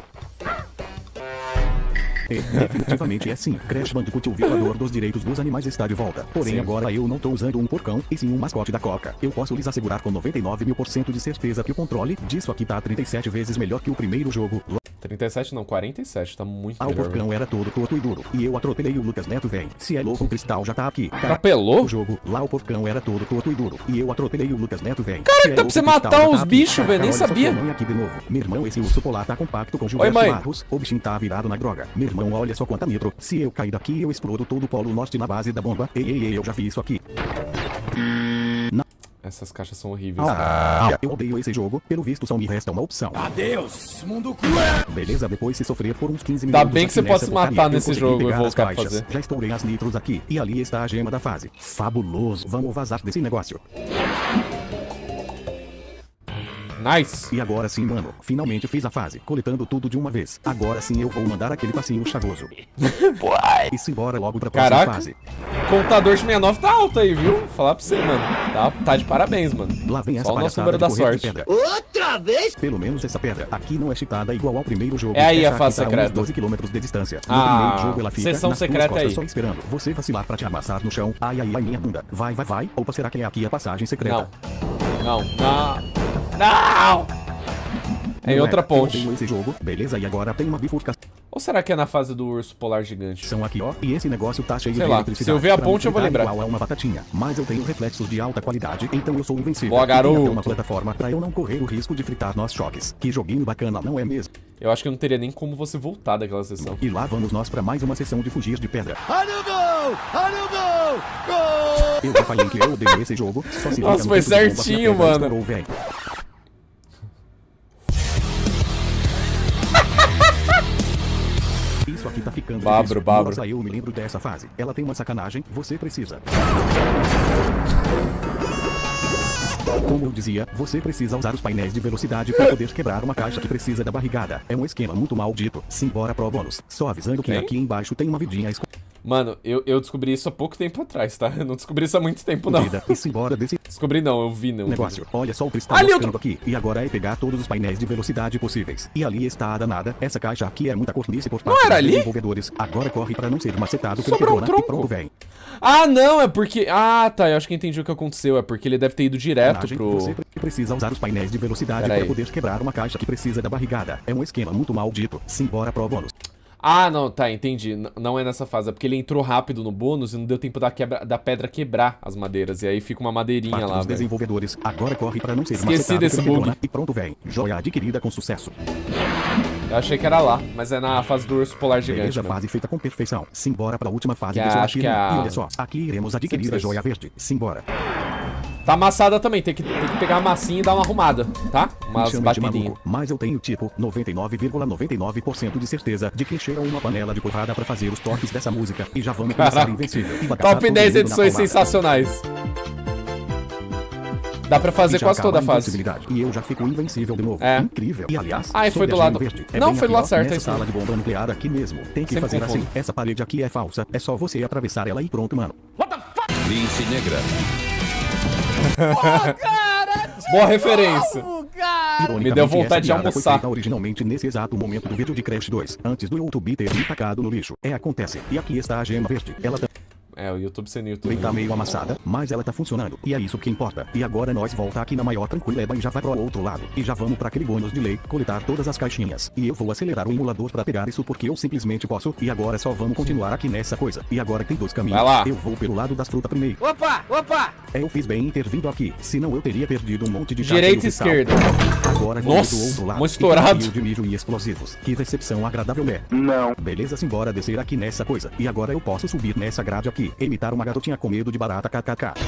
Definitivamente é sim. Crash Bandicoot, o violador dos direitos dos animais, está de volta. Porém, sim, agora eu não tô usando um porcão, e sim um mascote da Coca. Eu posso lhes assegurar com 99.000% de certeza que o controle disso aqui tá 37 vezes melhor que o primeiro jogo. 37 não, 47, tá muito melhor. O porcão era todo torto e duro, e eu atropelei o Lucas Neto, velho. Se é louco, o cristal já tá aqui. Atropelou? O jogo, lá o porcão era todo torto e duro, e eu atropelei o Lucas Neto, velho. Cara, então pra você matar os bichos, velho, nem sabia. Aqui de novo. Meu irmão, esse urso polar tá compacto com Gilberto Barros. O bichinho tá virado na droga. Meu irmão, olha só quanta nitro. Se eu cair daqui, eu explodo todo o polo norte na base da bomba. Ei, eu já vi isso aqui. Essas caixas são horríveis. Eu odeio esse jogo. Pelo visto, só me resta uma opção. Adeus, mundo cruel. Beleza, depois se sofrer por uns 15 minutos. Tá bem que você pode se matar nesse jogo, eu vou ficar pra fazer. Já estourei as nitros aqui. E ali está a gema da fase. Fabuloso. Vamos vazar desse negócio. Nice! E agora sim, mano. Finalmente fiz a fase, coletando tudo de uma vez. Agora sim eu vou mandar aquele passinho chagoso. E simbora logo pra próxima fase. Contador de 69 tá alto aí, viu? Vou falar pra você, mano. Tá de parabéns, mano. Lá vem essa palhaçada da sorte. Outra vez? Pelo menos essa pedra aqui não é chitada igual ao primeiro jogo. É aí essa a fase secreta. Uns 12 km de distância. No primeiro jogo ela fica sessão secreta aí. Só esperando você vacilar pra te amassar no chão. Ai, minha bunda. Vai. Opa, será que é aqui a passagem secreta? Não! É em outra ponte. Esse jogo, beleza, e agora tem uma bifurcação. Ou será que é na fase do urso polar gigante? São aqui, ó, e esse negócio tá cheio de eletricidade. Se eu ver a ponte eu vou lembrar. Igual a uma batatinha, mas eu tenho reflexos de alta qualidade, então eu sou invencível. Boa, garoto. Uma plataforma pra eu não correr o risco de fritar nós choques. Que joguinho bacana, não é mesmo? Eu acho que eu não teria nem como você voltar daquela sessão. E lá vamos nós pra mais uma sessão de fugir de pedra. Gol! Eu já falei que eu odeio esse jogo. Só se nossa, foi certinho, mano. Isso aqui tá ficando babro. Nossa, eu me lembro dessa fase. Ela tem uma sacanagem, você precisa. Como eu dizia, você precisa usar os painéis de velocidade para poder quebrar uma caixa que precisa da barrigada. É um esquema muito maldito. Simbora pro bônus. Só avisando que aqui embaixo tem uma vidinha escondida. Mano, eu descobri isso há pouco tempo atrás, tá? Eu não descobri isso há muito tempo, não. Descobri não, eu vi não. Negócio, olha só o cristal ficando aqui. E agora é pegar todos os painéis de velocidade possíveis. E ali está a danada. Essa caixa aqui é muita cornice por parte dos desenvolvedores. Agora corre pra não ser macetado pelo corona e pronto, véi. Ah, não, é porque... Ah, tá, eu acho que entendi o que aconteceu. É porque ele deve ter ido direto pro... Você precisa usar os painéis de velocidade para poder quebrar uma caixa que precisa da barrigada. É um esquema muito maldito. Simbora pro bônus. Ah, não, tá, entendi. Não é nessa fase, é porque ele entrou rápido no bônus e não deu tempo da pedra quebrar as madeiras. E aí fica uma madeirinha lá, velho. Desenvolvedores, agora corre pra não ser esqueci desse bug. E pronto, velho. Joia adquirida com sucesso. Eu achei que era lá, mas é na fase do urso polar gigante. Beleza, fase feita com perfeição. Simbora pra última fase do acho que é a... E olha só, aqui iremos adquirir a joia verde. Simbora. Tá amassada também, tem que pegar a massinha e dar uma arrumada, tá? Umas batidinhas. Mas eu tenho tipo 99,99% de certeza de que encheram uma panela de porrada pra fazer os toques dessa música e já vamos começar invencível. Top 10 edições sensacionais. Dá pra fazer quase toda a fase. E eu já fico invencível de novo. É. Incrível. E aliás, aí foi do lado. É não, foi do lado certo. Essa sala de bomba nuclear aqui mesmo. Tem que fazer assim. Essa parede aqui é falsa. É só você atravessar ela e pronto, mano. What the fuck? Lince negra. Oh, cara, boa referência. Novo, cara. Me deu vontade de almoçar. Foi originalmente nesse exato momento do vídeo de Crash 2, antes do YouTube ter me tacado no lixo. É, acontece. E aqui está a gema verde. Ela tá... É, o YouTube sem YouTube. Tá meio amassada, mas ela tá funcionando. E é isso que importa. E agora nós volta aqui na maior tranquileba e já vai pro outro lado. E já vamos pra aquele bônus de lei, coletar todas as caixinhas. E eu vou acelerar o emulador pra pegar isso porque eu simplesmente posso. E agora só vamos continuar aqui nessa coisa. E agora tem dois caminhos. Vai lá. Eu vou pelo lado das frutas primeiro. Opa, opa! É, eu fiz bem em ter vindo aqui. Senão eu teria perdido um monte de... Direita e esquerda. Agora vamos do outro lado. Estourado. De mijo e explosivos. Que recepção agradável, né? Não. Beleza, simbora descer aqui nessa coisa. E agora eu posso subir nessa grade aqui. Imitar uma garotinha com medo de barata, kkk.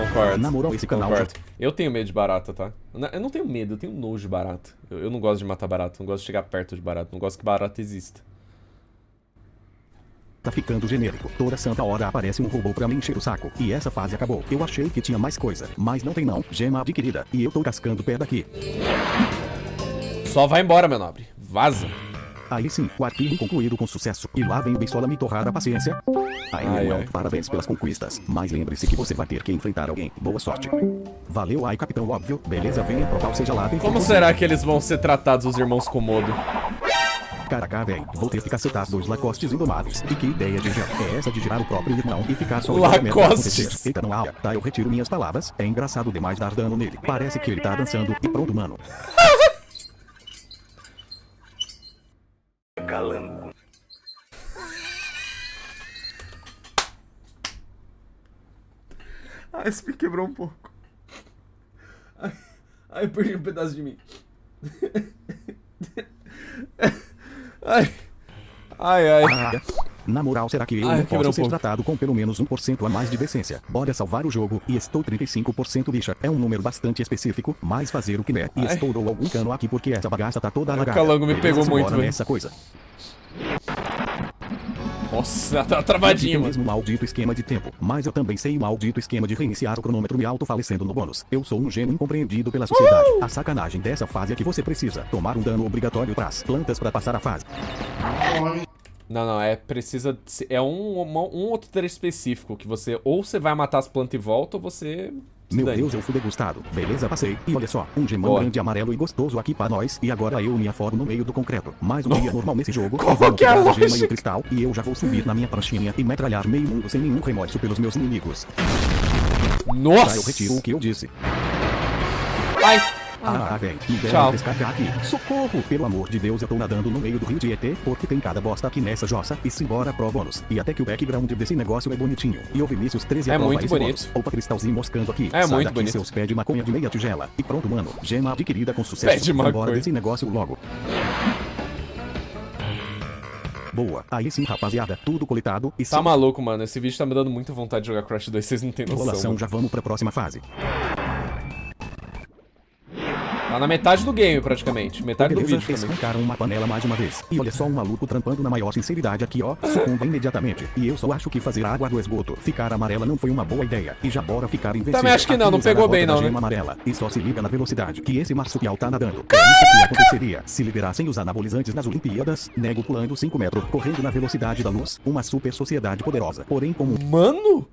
Concordo. Na moral, esse canal... Concordo. Eu tenho medo de barata, tá? Eu não tenho medo, eu tenho nojo de barata. Eu não gosto de matar barata, não gosto de chegar perto de barata, não gosto que barata exista. Tá ficando genérico. Toda santa hora aparece um robô pra me encher o saco. E essa fase acabou. Eu achei que tinha mais coisa, mas não tem não. Gema adquirida. E eu tô cascando o pé daqui. Só vai embora, meu nobre. Vaza. Aí sim, o arquivo concluído com sucesso. E lá vem o Beiçola me torrar a paciência. Aí, ai, irmão, ai. Parabéns pelas conquistas. Mas lembre-se que você vai ter que enfrentar alguém. Boa sorte. Valeu, ai, capitão óbvio. Beleza, venha provar, seja lá. Como será que eles vão ser tratados, os irmãos Komodo? Caraca, velho, vou ter que cacetar dois lacostes indomáveis. E que ideia de girar é essa de girar o próprio irmão e ficar só... Lacostes! Eita, não, tá, eu retiro minhas palavras. É engraçado demais dar dano nele. Parece que ele tá dançando. E pronto, mano. Calango. Ah, esse me quebrou um pouco. Ai, eu perdi um pedaço de mim. Ai, ai, ai. Na moral, será que eu não posso ser tratado com pelo menos 1% a mais de decência? Bora salvar o jogo, e estou 35% bicha. É um número bastante específico, mas fazer o que der. E estourou algum cano aqui porque essa bagaça tá toda alagada. O calango me pegou muito, velho. Nessa coisa. Nossa, tá travadinho, mano. Eu tenho mesmo um maldito esquema de tempo, mas eu também sei o maldito esquema de reiniciar o cronômetro me autofalecendo no bônus. Eu sou um gênio incompreendido pela sociedade. A sacanagem dessa fase é que você precisa tomar um dano obrigatório pras plantas pra passar a fase. Não, não, é precisa... É um outro trecho específico, que você... Ou você vai matar as plantas e volta, ou você... Meu Deus, eu fui degustado. Beleza, passei. E olha só, um gemão grande, amarelo e gostoso aqui pra nós. E agora eu me aforo no meio do concreto. Mais um dia normal nesse jogo. Qual que é a lógica? Gema e cristal, e eu já vou subir na minha pranchinha e metralhar meio mundo sem nenhum remorso pelos meus inimigos. Nossa! Eu retiro o que eu disse. Ai! Ah, velho, me deram pescar aqui. Socorro, pelo amor de Deus, eu tô nadando no meio do rio de ET, porque tem cada bosta aqui nessa jossa, e simbora pro bônus. E até que o background desse negócio é bonitinho. E o Vinícius 13 é muito bonito. Bônus. Opa, cristalzinho moscando aqui. É, sai muito daqui, bonito. Seus pés de maconha de meia tigela. E pronto, mano, gema adquirida com sucesso. Pé de maconha. Simbora desse negócio logo. Boa. Aí sim, rapaziada, tudo coletado e... Tá maluco, mano, esse vídeo tá me dando muita vontade de jogar Crash 2, vocês não tem noção. Relação, já vamos pra próxima fase. Tá na metade do game, praticamente. Metade do vídeo. Espancaram uma panela mais uma vez. E olha só um maluco trampando na maior sinceridade aqui, ó. Sucumba imediatamente. E eu só acho que fazer a água do esgoto ficar amarela não foi uma boa ideia. E já bora ficar invencível. Também acho que não pegou bem, não, né? Amarela. E só se liga na velocidade que esse marsupial tá nadando. Caraca! Isso que aconteceria se liberassem os anabolizantes nas Olimpíadas, nego pulando 5 metros, correndo na velocidade da luz, uma super sociedade poderosa. Porém, como... Mano!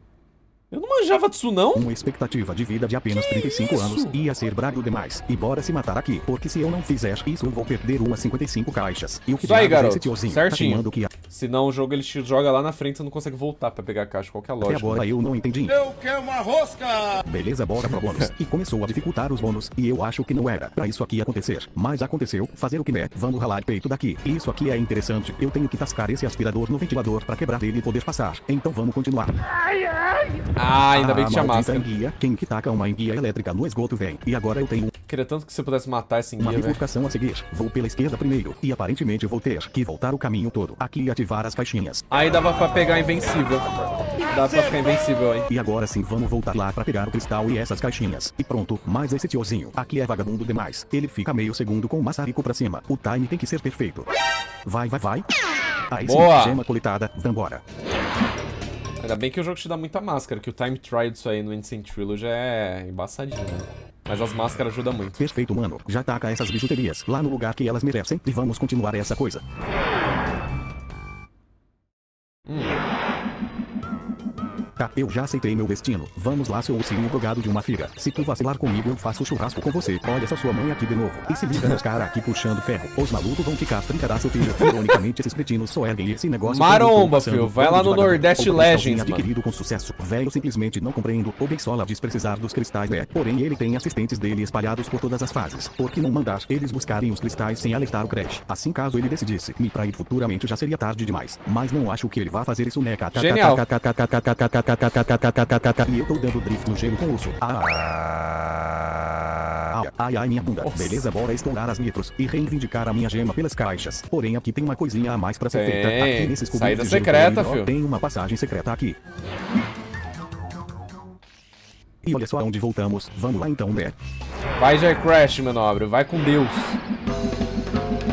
Eu não manjava disso, não? Uma expectativa de vida de apenas 35 anos ia ser brabo demais. E bora se matar aqui, porque se eu não fizer isso, eu vou perder umas 55 caixas. E o que isso aí, garoto? Certinho. Tá que... Senão o jogo ele te joga lá na frente e não consegue voltar pra pegar a caixa. Qual que é a lógica? Até agora eu não entendi. Eu quero uma rosca! Beleza, bora pra bônus. E começou a dificultar os bônus. E eu acho que não era pra isso aqui acontecer. Mas aconteceu. Fazer o que né? Vamos ralar de peito daqui. Isso aqui é interessante. Eu tenho que tascar esse aspirador no ventilador pra quebrar ele e poder passar. Então vamos continuar. Ai, ai. Ah, ainda bem que tinha máscara. Enguia. Quem que taca uma enguia elétrica no esgoto vem. E agora eu tenho... Queria tanto que você pudesse matar esse enguia, velho. Uma bifurcação a seguir. Vou pela esquerda primeiro. E aparentemente vou ter que voltar o caminho todo. Aqui ativar as caixinhas. Aí dava pra pegar invencível. Dá pra ficar invencível, hein? E agora sim, vamos voltar lá pra pegar o cristal e essas caixinhas. E pronto, mais esse tiozinho. Aqui é vagabundo demais. Ele fica meio segundo com o maçarico pra cima. O time tem que ser perfeito. Vai, vai, vai. Aí sim, gema coletada. Vambora. Ainda bem que o jogo te dá muita máscara, que o time trial disso aí no Ancient Trilogy é embaçadinho, né? Mas as máscaras ajudam muito. Perfeito, mano. Já taca essas bijuterias lá no lugar que elas merecem e vamos continuar essa coisa. Tá, eu já aceitei meu destino. Vamos lá, seu ursinho drogado de uma figa. Se tu vacilar comigo, eu faço churrasco com você. Olha essa sua mãe aqui de novo. E se liga nos caras aqui puxando ferro. Os malucos vão ficar trincada, seu filho. Ironicamente, esses cretinos só erguem esse negócio. Maromba, filho. Vai lá no Nordeste Legends, adquirido com sucesso. Velho, simplesmente não compreendo. O Beiçola diz precisar dos cristais, né? Porém, ele tem assistentes dele espalhados por todas as fases. Por que não mandar eles buscarem os cristais sem alertar o Crash? Assim, caso ele decidisse me trair futuramente, já seria tarde demais. Mas não acho que ele vá fazer isso, né? Genial. E eu tô dando drift no gelo com osso. Ai, ai, minha bunda. Nossa. Beleza, bora estourar as nitros e reivindicar a minha gema pelas caixas. Porém, aqui tem uma coisinha a mais pra ser feita. Aqui nesses cubos de gelo secreta, filho. Tem uma passagem secreta aqui. E olha só onde voltamos. Vamos lá então, né? Vai, Jair Crash, meu nobre. Vai com Deus.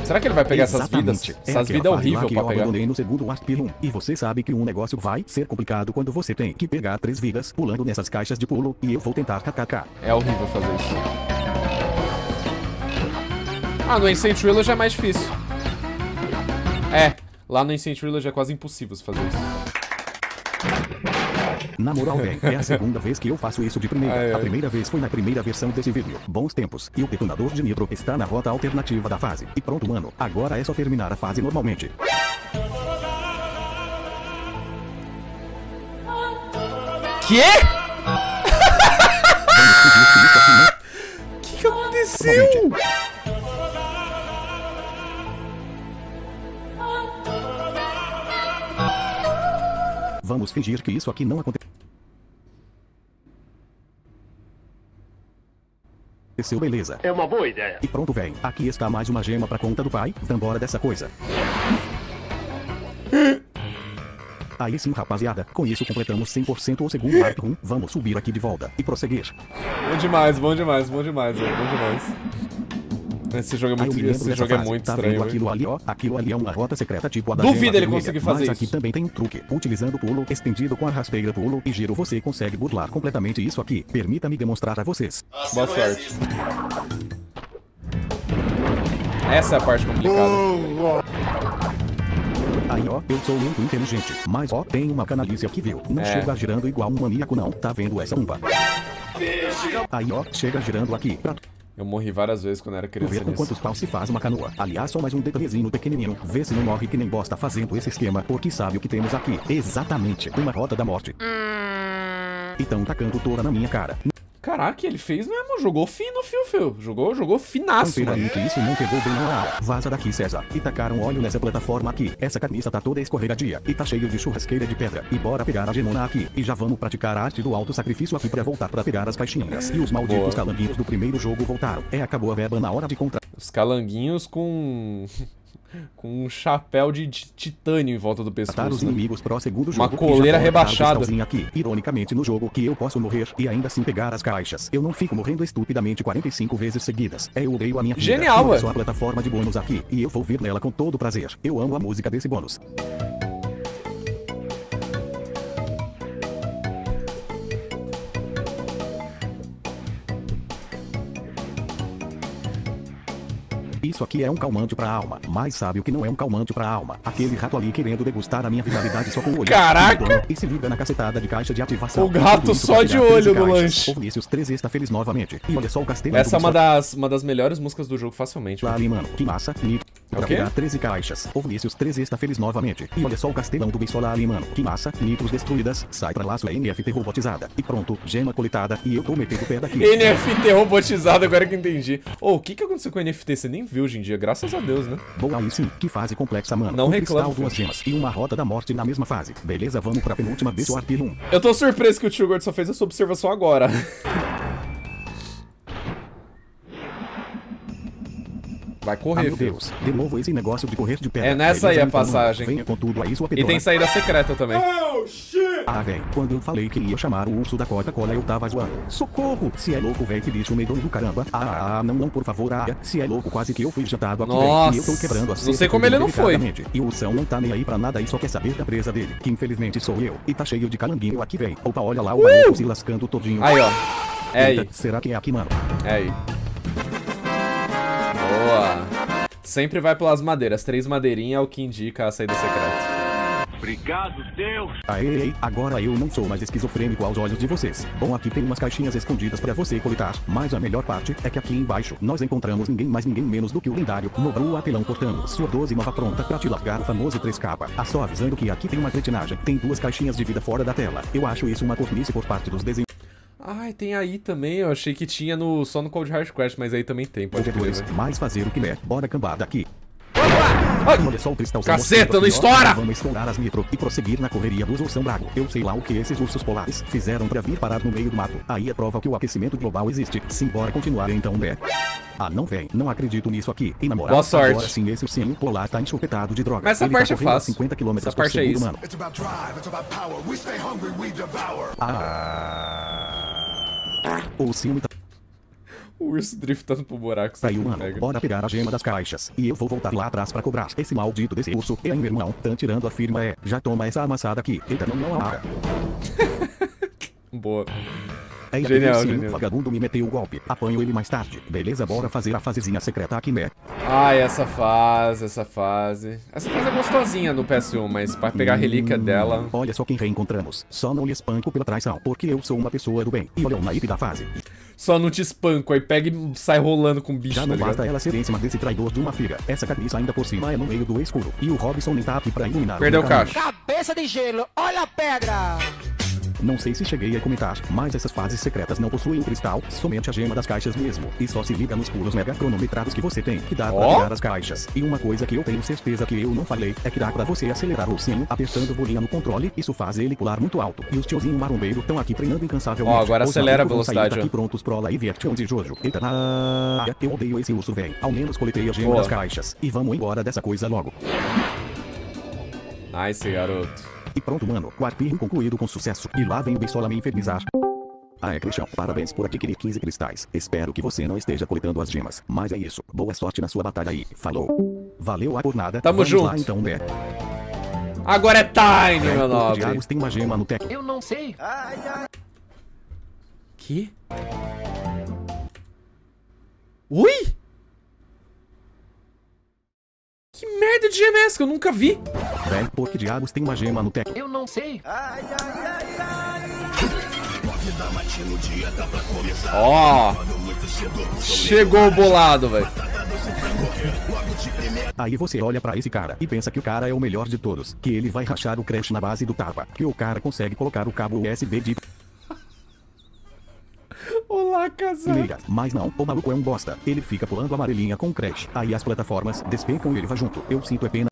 Será que ele vai pegar essas vidas? Essas vidas é horrível pra pegar. No segundo Art Pilum, e você sabe que um negócio vai ser complicado quando você tem que pegar 3 vidas pulando nessas caixas de pulo, e eu vou tentar kkk. É horrível fazer isso. Ah, no Ancient Trilogy é mais difícil. É, lá no Ancient Trilogy é quase impossível fazer isso. Na moral, velho, é a segunda vez que eu faço isso de primeira. A primeira vez foi na primeira versão desse vídeo. Bons tempos. E o detonador de nitro está na rota alternativa da fase. E pronto, mano. Agora é só terminar a fase normalmente. Quê? Que aconteceu? Vamos fingir que isso aqui não aconteceu, beleza. É uma boa ideia. E pronto, véi. Aqui está mais uma gema pra conta do pai. Vambora dessa coisa. Aí sim, rapaziada. Com isso completamos 100% o segundo Art Room. Vamos subir aqui de volta e prosseguir. Bom demais, bom demais, bom demais, véio. Bom demais. Esse jogo é muito, tá estranho. Vendo aquilo ali, ó? Aquilo ali é uma rota secreta tipo a da Duvida ele conseguir fazer isso. Mas aqui também tem um truque. Utilizando o pulo estendido com a rasteira, pulo e giro, você consegue burlar completamente isso aqui. Permita-me demonstrar a vocês. Boa sorte. Essa é a parte complicada. Aí ó, eu sou muito inteligente. Mas ó, tem uma canalícia que viu. Não chega girando igual um maníaco não. Tá vendo essa umba? Aí ó, chega girando aqui. Eu morri várias vezes quando era criança. Ver com quantos pau se faz uma canoa. Aliás, só mais um detalhezinho pequenininho. Vê se não morre que nem bosta fazendo esse esquema, porque sabe o que temos aqui. Exatamente, uma rota da morte. Então tacando toda na minha cara. Caraca, ele fez mesmo. Jogou fino, fio. Jogou finaço, mano. Que isso não pegou bem na hora. Vaza daqui, César. E tacaram óleo nessa plataforma aqui. Essa carniça tá toda escorregadia. E tá cheio de churrasqueira de pedra. E bora pegar a gemona aqui. E já vamos praticar a arte do auto-sacrifício aqui pra voltar pra pegar as caixinhas. E os malditos calanguinhos do primeiro jogo voltaram. É, acabou a verba na hora de comprar. Os calanguinhos com... com um chapéu de titânio em volta do pescoço. Matar os inimigos pro segundo jogo. Uma coleira rebaixada. Aqui. Ironicamente, no jogo que eu posso morrer e ainda assim pegar as caixas. Eu não fico morrendo estupidamente 45 vezes seguidas. Eu odeio a minha vida. Genial, ué. Só a plataforma de bônus aqui. E eu vou vir nela com todo prazer. Eu amo a música desse bônus. Isso aqui é um calmante pra alma, mas sabe o que não é um calmante pra alma? Aquele rato ali querendo degustar a minha vitalidade só com o olho. Caraca! E se liga na cacetada de caixa de ativação. O gato só de olho no lanche. O Vinícius 3 está feliz novamente. E olha só o castelo. Essa é uma das melhores músicas do jogo facilmente. Ali, mano, que massa. Pra pegar 13 caixas. O Vinícius 13 está feliz novamente. E olha só o castelão do Beiçola ali, mano. Que massa, nitros destruídas, sai pra lá sua NFT robotizada. E pronto, gema coletada e eu tô metendo o pé daqui. NFT robotizada, agora que entendi. Ô, o que que aconteceu com o NFT? Você nem viu hoje em dia, graças a Deus, né? Boa, aí sim, que fase complexa, mano. Não reclamo. Duas gemas e uma roda da morte na mesma fase. Beleza, vamos pra penúltima vez o artigo 1. Eu tô surpreso que o Tio Gordo só fez essa observação agora. Vai correr, meu Deus, filho. De novo esse negócio de correr de pedra. É nessa aí a passagem. Vem com tudo aí, sua pedora. E tem saída secreta também. Oh, shit! Ah, velho, quando eu falei que ia chamar o urso da Coca-Cola, eu tava zoando. Socorro! Se é louco, velho, que bicho medonho do caramba. Ah, não, não, por favor, ah. Se é louco, quase que eu fui jantado aqui, velho. E eu tô quebrando a cesta. Não sei como ele não foi. E o São não tá nem aí pra nada e só quer saber da presa dele, que infelizmente sou eu. E tá cheio de calanguinho aqui, velho. Opa, olha lá o maluco se lascando todinho. Aí, ó. É aí. Será que é aqui, mano? É aí. Boa. Sempre vai pelas madeiras. 3 madeirinhas é o que indica a saída secreta. Obrigado, Deus! Aê, agora eu não sou mais esquizofrênico aos olhos de vocês. Bom, aqui tem umas caixinhas escondidas pra você coletar, mas a melhor parte é que aqui embaixo nós encontramos ninguém mais, ninguém menos do que o lendário Nobru apelão cortando sua 12 mapa pronta pra te largar o famoso 3K. Ah, só avisando que aqui tem uma cretinagem, tem 2 caixinhas de vida fora da tela. Eu acho isso uma cornice por parte dos desenhos. Ai, tem aí também, eu achei que tinha no, só no Cold Hard Crash, mas aí também tem, pode depois, ver. Mais fazer o que é, bora cambada aqui. Olha só o cristalzinho. Caceta, não estoura! Vamos estourar as nitro e prosseguir na correria dos ursão brago. Eu sei lá o que esses ursos polares fizeram pra vir parar no meio do mato. Aí é prova que o aquecimento global existe. Simbora continuar então, né? Ah, não vem, não acredito nisso aqui. E na moral, boa sorte. Agora sim, esse ursinho polar tá enxupetado de droga. Mas essa parte é fácil. 50 km essa parte é isso. Mano. O sim tá... O urso driftando pro buraco. Saiu, mano. Bora pegar a gema das caixas. E eu vou voltar lá atrás pra cobrar. Esse maldito desse urso. E aí, meu irmão, tá tirando a firma, é. Já toma essa amassada aqui. Eita, não há. Boa. Aí, genial, genial. O vagabundo me meteu o golpe. Apanho ele mais tarde. Beleza, bora fazer a fasezinha secreta aqui, né? Ai, essa fase, essa fase. Essa fase é gostosinha no PS1, mas pra pegar a relíquia dela... Olha só quem reencontramos. Só não lhe espanco pela traição, porque eu sou uma pessoa do bem. E olha o naipe da fase. Só não te espanco, aí pega e sai rolando com o bicho. Já não basta ela ser íntima desse traidor de uma filha. Essa cabeça ainda por cima é no meio do escuro. E o Robson nem tá aqui pra iluminar. Perdeu o caixa. Cabeça de gelo, olha a pedra! Não sei se cheguei a comentar, mas essas fases secretas não possuem cristal, somente a gema das caixas mesmo. E só se liga nos pulos mega cronometrados que você tem, que dá pra pegar as caixas. E uma coisa que eu tenho certeza que eu não falei, é que dá pra você acelerar o ursinho apertando a bolinha no controle, isso faz ele pular muito alto. E os tiozinho marombeiro estão aqui treinando incansavelmente. Ó, agora acelera a velocidade, ó. Prontos pro live action de Jojo. Eita, eu odeio esse urso, velho. Ao menos coletei a gema das caixas. E vamos embora dessa coisa logo. Nice, garoto. E pronto, mano, o arpinho concluído com sucesso. E lá vem o Beiçola me infernizar. Ah, é, Creixão, parabéns por adquirir 15 cristais. Espero que você não esteja coletando as gemas. Mas é isso, boa sorte na sua batalha aí. Falou. Valeu por nada. Tamo junto. Lá, então, né? Agora é time, meu nobre. Tem uma gema no tec. Eu não sei. Que? Ui? Que merda de GMS que eu nunca vi. Véi, por que diabos tem uma gema no tec? Eu não sei. Ó, chegou o bolado, velho. Aí você olha pra esse cara e pensa que o cara é o melhor de todos, que ele vai rachar o Crash na base do tapa, que o cara consegue colocar o cabo USB de... Olá, casal. Mas não, o maluco é um bosta. Ele fica pulando amarelinha com o Crash. Aí as plataformas despencam e ele vai junto. Eu sinto é pena.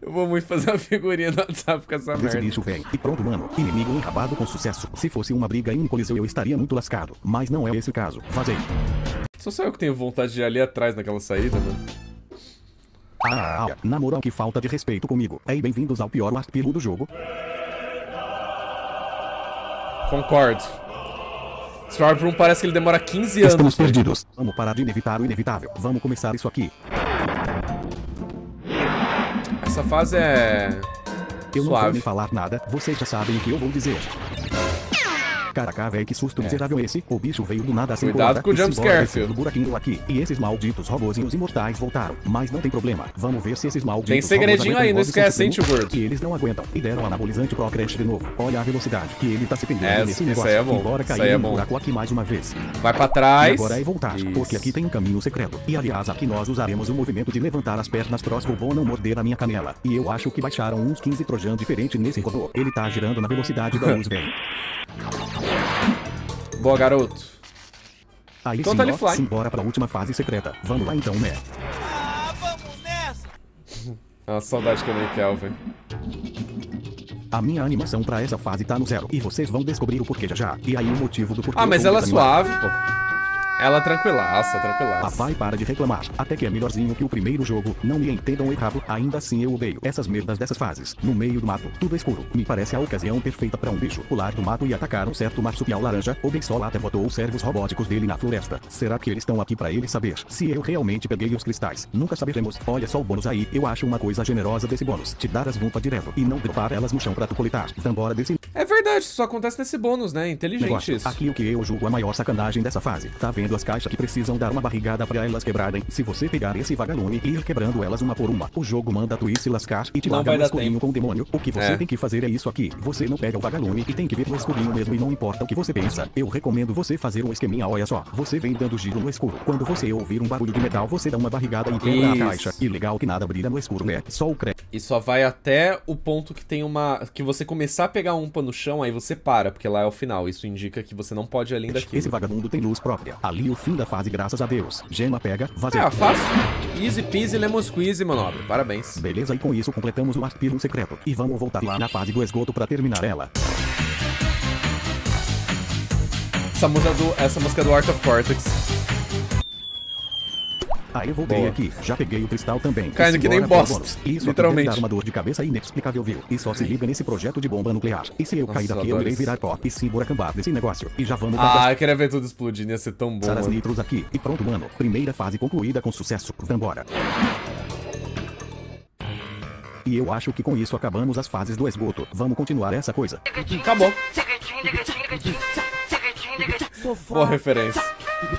Eu vou muito fazer uma figurinha do WhatsApp com essa merda. Esse lixo, velho. E pronto, mano. Inimigo enrabado com sucesso. Se fosse uma briga em um coliseu, eu estaria muito lascado. Mas não é esse o caso. Vazei. Só sou eu que tenho vontade de ir ali atrás naquela saída, mano. Na moral, que falta de respeito comigo. Ei, bem-vindos ao pior arpiro do jogo. Concordo. Storm 1 parece que ele demora 15 anos. Estamos perdidos. Vamos parar de evitar o inevitável. Vamos começar isso aqui. Essa fase é... Eu suave. Não vou nem falar nada. Vocês já sabem o que eu vou dizer. Caraca, véi, que susto miserável esse. O bicho veio do nada sem cuidado com o jumpscare, filho. No buraquinho aqui. E esses malditos robozinhos imortais voltaram. Mas não tem problema. Vamos ver se esses malditos... Tem segredinho aí, não esquece, hein, Tio Gordo. E eles não aguentam. E deram anabolizante pro Crash de novo. Olha a velocidade que ele tá se pendendo nesse negócio. Isso aí é bom. Embora cair no buraco aqui mais uma vez. Vai pra trás. E agora é voltar. Isso. Porque aqui tem um caminho secreto. E aliás, aqui nós usaremos o movimento de levantar as pernas pro robô não morder a minha canela. E eu acho que baixaram uns 15 trojan diferente nesse robô. Ele tá girando na velocidade da luz, velho. Boa, garoto. Aí então tá, ó, simbora pra última fase secreta. Vamos lá então, né? Ah, vamos nessa! A saudade que eu nem quero, velho. A minha animação pra essa fase tá no zero. E vocês vão descobrir o porquê já já. E aí o motivo do porquê. Ah, mas ela é suave, pô. Ela tranquilaça, tranquilaça. Papai, para de reclamar. Até que é melhorzinho que o primeiro jogo. Não me entendam errado. Ainda assim eu odeio essas merdas dessas fases. No meio do mato, tudo escuro. Me parece a ocasião perfeita pra um bicho pular do mato e atacar um certo marsupial laranja. O Beiçola até botou os servos robóticos dele na floresta. Será que eles estão aqui pra ele saber se eu realmente peguei os cristais? Nunca saberemos. Olha só o bônus aí. Eu acho uma coisa generosa desse bônus. Te dar as vumpas direto e não dropar elas no chão pra tu coletar. Vambora desse... É verdade, isso só acontece nesse bônus, né? Inteligente negócio. Isso. Aqui o que eu julgo a maior sacanagem dessa fase. Tá vendo? As caixas que precisam dar uma barrigada pra elas quebrarem. Se você pegar esse vagalume e ir quebrando elas uma por uma, o jogo manda tu ir se lascar e te larga no escurinho com o demônio. O que você tem que fazer é isso aqui. Você não pega o vagalume e tem que ver no escurinho mesmo, e não importa o que você pensa. Eu recomendo você fazer um esqueminha, olha só. Você vem dando giro no escuro. Quando você ouvir um barulho de metal, você dá uma barrigada e quebra a caixa. E legal que nada brilha no escuro, né? Só o crack. E só vai até o ponto que tem uma... que você começar a pegar um pano no chão, aí você para, porque lá é o final. Isso indica que você não pode ir além daqui. Esse vagabundo tem luz própria. Ali o fim da fase, graças a Deus. Gema pega, vazia. Ah, fácil. Easy peasy, lemon squeeze, meu nobre. Parabéns. Beleza, e com isso completamos o arquivo secreto. E vamos voltar lá na fase do esgoto pra terminar ela. Essa música do Art of Fortress. Aí eu voltei aqui, já peguei o cristal também. Caindo que nem bosta, literalmente. Isso é uma dor de cabeça inexplicável, viu? E só se liga nesse projeto de bomba nuclear. E se eu cair daqui, eu irei virar pó e se buracambar desse negócio. E já vamos... Ah, eu queria ver tudo explodindo, ia ser tão bom. Saras nitros aqui. E pronto, mano. Primeira fase concluída com sucesso. Vambora. E eu acho que com isso acabamos as fases do esgoto. Vamos continuar essa coisa. Acabou. Boa referência.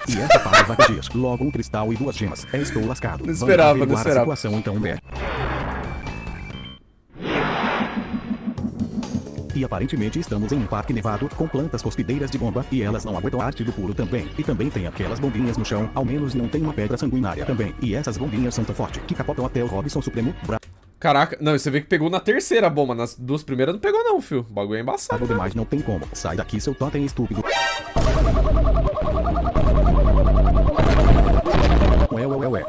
E essa fase vai pedir logo um cristal e duas gemas. Eu estou lascado. Não esperava, não esperava. A situação então, né? E aparentemente estamos em um parque nevado, com plantas cuspideiras de bomba, e elas não aguentam a arte do puro também. E também tem aquelas bombinhas no chão, ao menos não tem uma pedra sanguinária também. E essas bombinhas são tão fortes que capotam até o Robson Supremo. Caraca, não, você vê que pegou na terceira bomba, nas duas primeiras não pegou não, fio. O bagulho é embaçado, né? Demais, não tem como. Sai daqui, seu totem estúpido.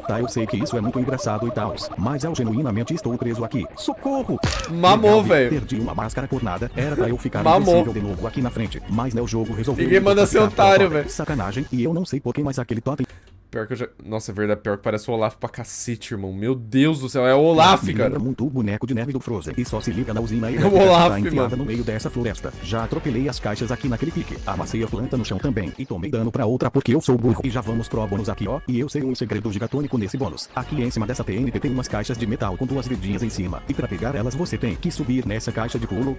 Tá, eu sei que isso é muito engraçado e tal, mas eu genuinamente estou preso aqui. Socorro! Mamou, velho. Perdi uma máscara por nada, era pra eu ficar invisível de novo aqui na frente, mas né, o jogo resolveu. Ninguém manda ser otário, velho. Sacanagem, e eu não sei porquê, mas aquele totem... Pior que eu já... Nossa, é verdade, pior que parece o Olaf pra cacete, irmão. Meu Deus do céu, é o Olaf, cara. Muito o boneco de neve do Frozen. E só se liga na usina e o Olaf, tá enfiada no meio dessa floresta. Já atropelei as caixas aqui naquele pique. Amassei a planta no chão também. E tomei dano pra outra porque eu sou burro. E já vamos pro bônus aqui, ó. E eu sei um segredo gigatônico nesse bônus. Aqui em cima dessa TNT tem umas caixas de metal com duas vidinhas em cima. E pra pegar elas você tem que subir nessa caixa de pulo.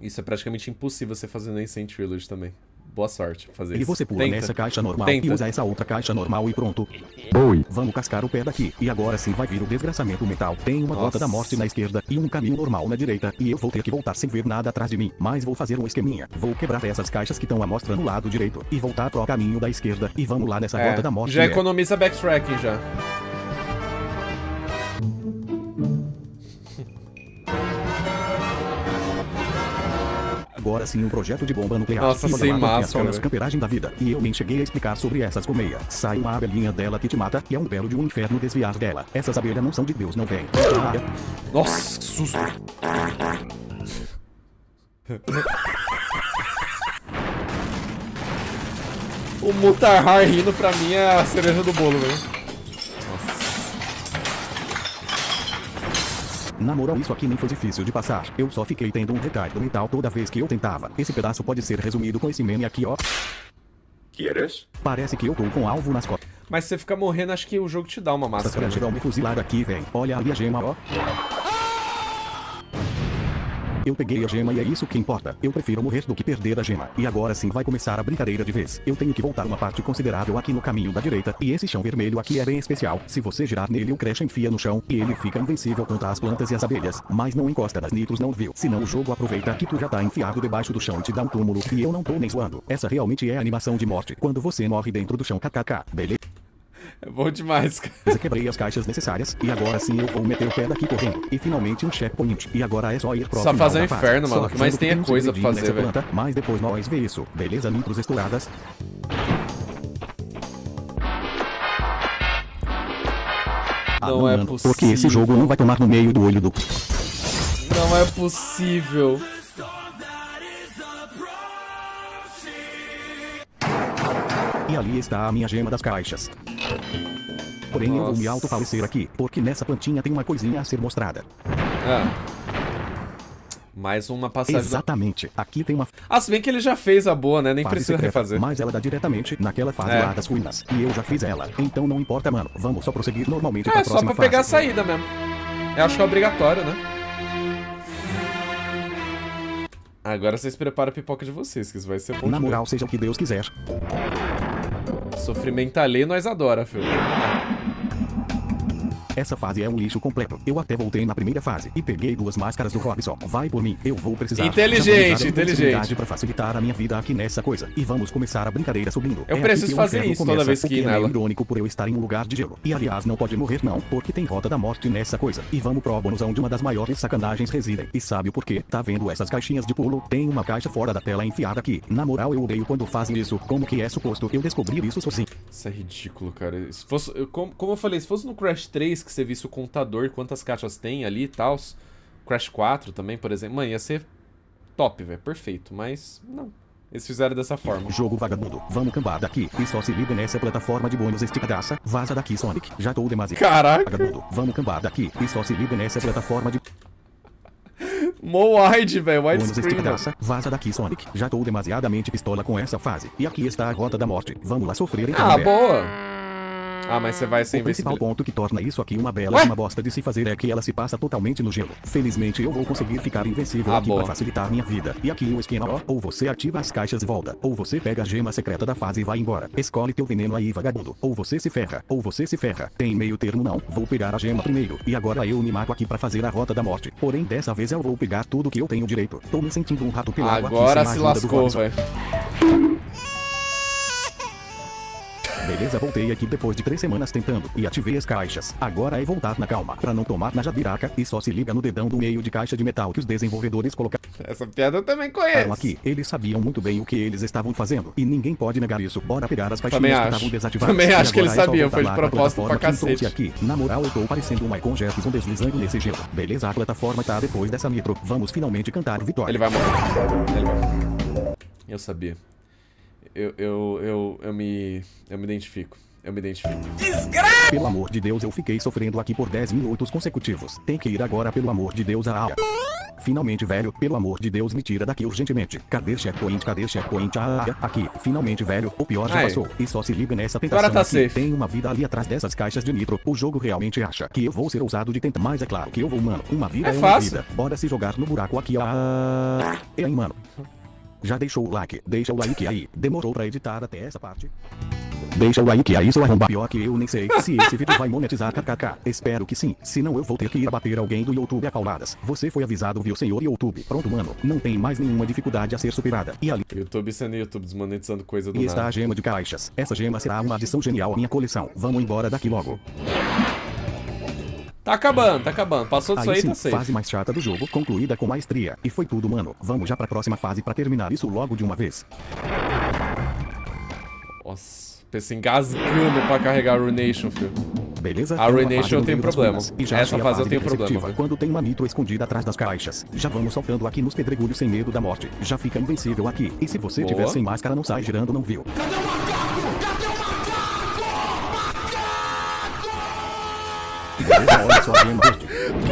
Isso é praticamente impossível você fazer no Ancient Village também. Boa sorte fazer isso. E você pula nessa caixa normal e usa essa outra caixa normal e pronto. Oi. Vamos cascar o pé daqui. E agora sim vai vir o desgraçamento metal. Tem uma rota da morte na esquerda e um caminho normal na direita. E eu vou ter que voltar sem ver nada atrás de mim. Mas vou fazer um esqueminha. Vou quebrar essas caixas que estão à mostra no lado direito. E voltar pro caminho da esquerda. E vamos lá nessa rota da morte. Já economiza backtracking já. Agora sim um projeto de bomba nuclear. Nossa, sem massa, velho. Camperagem da vida. E eu nem cheguei a explicar sobre essas colmeias. Sai uma abelhinha dela que te mata e é um belo de um inferno desviar dela. Essas abelhas não são de Deus, não vem. Nossa, que susto. O Mutarhar rindo pra mim é a cereja do bolo, velho. Na moral, isso aqui nem foi difícil de passar. Eu só fiquei tendo um retardo mental toda vez que eu tentava. Esse pedaço pode ser resumido com esse meme aqui, ó. Queres? Parece que eu tô com alvo nas costas. Mas se você ficar morrendo, acho que o jogo te dá uma máscara. Essa me fuzilar aqui, velho. Olha ali a gema, ó. Eu peguei a gema e é isso que importa. Eu prefiro morrer do que perder a gema. E agora sim vai começar a brincadeira de vez. Eu tenho que voltar uma parte considerável aqui no caminho da direita, e esse chão vermelho aqui é bem especial. Se você girar nele, o Crash enfia no chão, e ele fica invencível contra as plantas e as abelhas. Mas não encosta nas nitros, não, viu? Senão o jogo aproveita que tu já tá enfiado debaixo do chão e te dá um túmulo, e eu não tô nem zoando. Essa realmente é a animação de morte, quando você morre dentro do chão, kkk, beleza? É bom demais, cara. Eu quebrei as caixas necessárias, e agora sim eu vou meter o pé daqui correndo. E finalmente um checkpoint, e agora é só ir pro final. Só fazer um inferno, mano, mas tem coisa pra fazer, velho. Mas depois nós vê isso, beleza, nitros estouradas. Não é possível. Porque esse jogo não vai tomar no meio do olho do... Não é possível. E ali está a minha gema das caixas. Porém, nossa, eu vou me autofalecer aqui, porque nessa plantinha tem uma coisinha a ser mostrada. Ah. Mais uma passagem... Exatamente. Aqui tem uma... Ah, se bem que ele já fez a boa, né? Nem fase precisa secreta, refazer. Mas ela dá diretamente naquela fase lá das ruínas. E eu já fiz ela. Então não importa, mano. Vamos só prosseguir normalmente pra próxima fase. É, só pra pegar a saída mesmo. Eu acho que é obrigatório, né? Agora vocês preparam a pipoca de vocês, que isso vai ser bom. Na moral, seja o que Deus quiser. Sofrimento alheio nós adora, filho. Essa fase é um lixo completo. Eu até voltei na primeira fase e peguei duas máscaras do Robson. Vai por mim, eu vou precisar. Inteligente, inteligente. Pra facilitar a minha vida aqui nessa coisa. E vamos começar a brincadeira subindo. Eu preciso fazer isso toda vez que ir nela. É irônico por eu estar em um lugar de gelo. E aliás, não pode morrer não, porque tem rota da morte nessa coisa. E vamos pro bonusão de uma das maiores sacanagens residem. E sabe o porquê? Tá vendo essas caixinhas de pulo? Tem uma caixa fora da tela enfiada aqui. Na moral, eu odeio quando fazem isso. Como que é suposto eu descobrir isso sozinho? Isso é ridículo, cara. Se fosse, como eu falei, se fosse no Crash 3, que você visse o contador, quantas caixas tem ali e tal. Crash 4 também, por exemplo. Mano, ia ser top, velho. Perfeito, mas não. Eles fizeram dessa forma. Jogo vagabundo. Vamos cambar daqui. E só se liga nessa plataforma de bônus esticadaça. Vaza daqui, Sonic. Já tô demasiado. Caraca. Vagabundo. Vamos cambar daqui. E só se liga nessa plataforma de... Mó wide, velho. Widescreen. Vaza daqui, Sonic. Já tô demasiadamente pistola com essa fase. E aqui está a rota da morte. Vamos lá sofrer então. Ah, boa. Ah, mas você vai sem invencibilidade. O principal ponto que torna isso aqui uma bela uma bosta de se fazer é que ela se passa totalmente no gelo. Felizmente eu vou conseguir ficar invencível aqui pra facilitar minha vida. E aqui o esquema, ó, ou você ativa as caixas e volta, ou você pega a gema secreta da fase e vai embora. Escolhe teu veneno aí, vagabundo. Ou você se ferra, ou você se ferra. Tem meio termo não. Vou pegar a gema primeiro. E agora eu me mato aqui pra fazer a rota da morte. Porém, dessa vez eu vou pegar tudo que eu tenho direito. Tô me sentindo um rato pelado aqui. Agora se lascou, velho. Beleza, voltei aqui depois de 3 semanas tentando e ativei as caixas. Agora é voltar na calma, pra não tomar na jabiraca, e só se liga no dedão do meio de caixa de metal que os desenvolvedores colocaram. Essa piada eu também conheço. Aqui, eles sabiam muito bem o que eles estavam fazendo e ninguém pode negar isso. Bora pegar as caixinhas que estavam desativadas. Também acho que eles sabiam, foi de propósito pra cacete. Aqui. Na moral, eu tô parecendo um Michael Jackson deslizando nesse gelo. Beleza, a plataforma tá depois dessa nitro. Vamos finalmente cantar vitória. Ele vai morrer. Ele vai. Eu sabia. Eu me identifico. Eu me identifico. Desgraça! Pelo amor de Deus, eu fiquei sofrendo aqui por 10 minutos consecutivos. Tem que ir agora, pelo amor de Deus, a área. Finalmente, velho, pelo amor de Deus, me tira daqui urgentemente. Cadê checkpoint? Cadê checkpoint? Ah, aqui. Finalmente, velho, o pior já passou. E só se liga nessa tentação aqui. Tem uma vida ali atrás dessas caixas de nitro. O jogo realmente acha que eu vou ser ousado de tentar. Mas é claro que eu vou, mano. Uma vida é uma vida. Bora se jogar no buraco aqui. Ah, e aí, mano? Já deixou o like? Deixa o like aí. Demorou pra editar até essa parte? Deixa o like aí, seu arrombado. Pior que eu nem sei se esse vídeo vai monetizar, kkk. Espero que sim, senão eu vou ter que ir bater alguém do YouTube a pauladas. Você foi avisado, viu, senhor YouTube? Pronto, mano. Não tem mais nenhuma dificuldade a ser superada. E ali... YouTube sendo YouTube, desmonetizando coisa do nada. E está a gema de caixas. Essa gema será uma adição genial à minha coleção. Vamos embora daqui logo. Tá acabando, tá acabando. Passou disso aí, tá safe. Fase mais chata do jogo, concluída com maestria. E foi tudo, mano. Vamos já pra próxima fase pra terminar isso logo de uma vez. Nossa, pensei engasgando pra carregar a Runation, filho. Beleza? A Runation eu tenho problema. Essa fase eu tenho problema. Quando tem uma nitro escondida atrás das caixas. Já vamos saltando aqui nos pedregulhos sem medo da morte. Já fica invencível aqui. E se você tiver sem máscara, não sai girando, não viu? Cadê o macaco? Cadê o macaco? Por que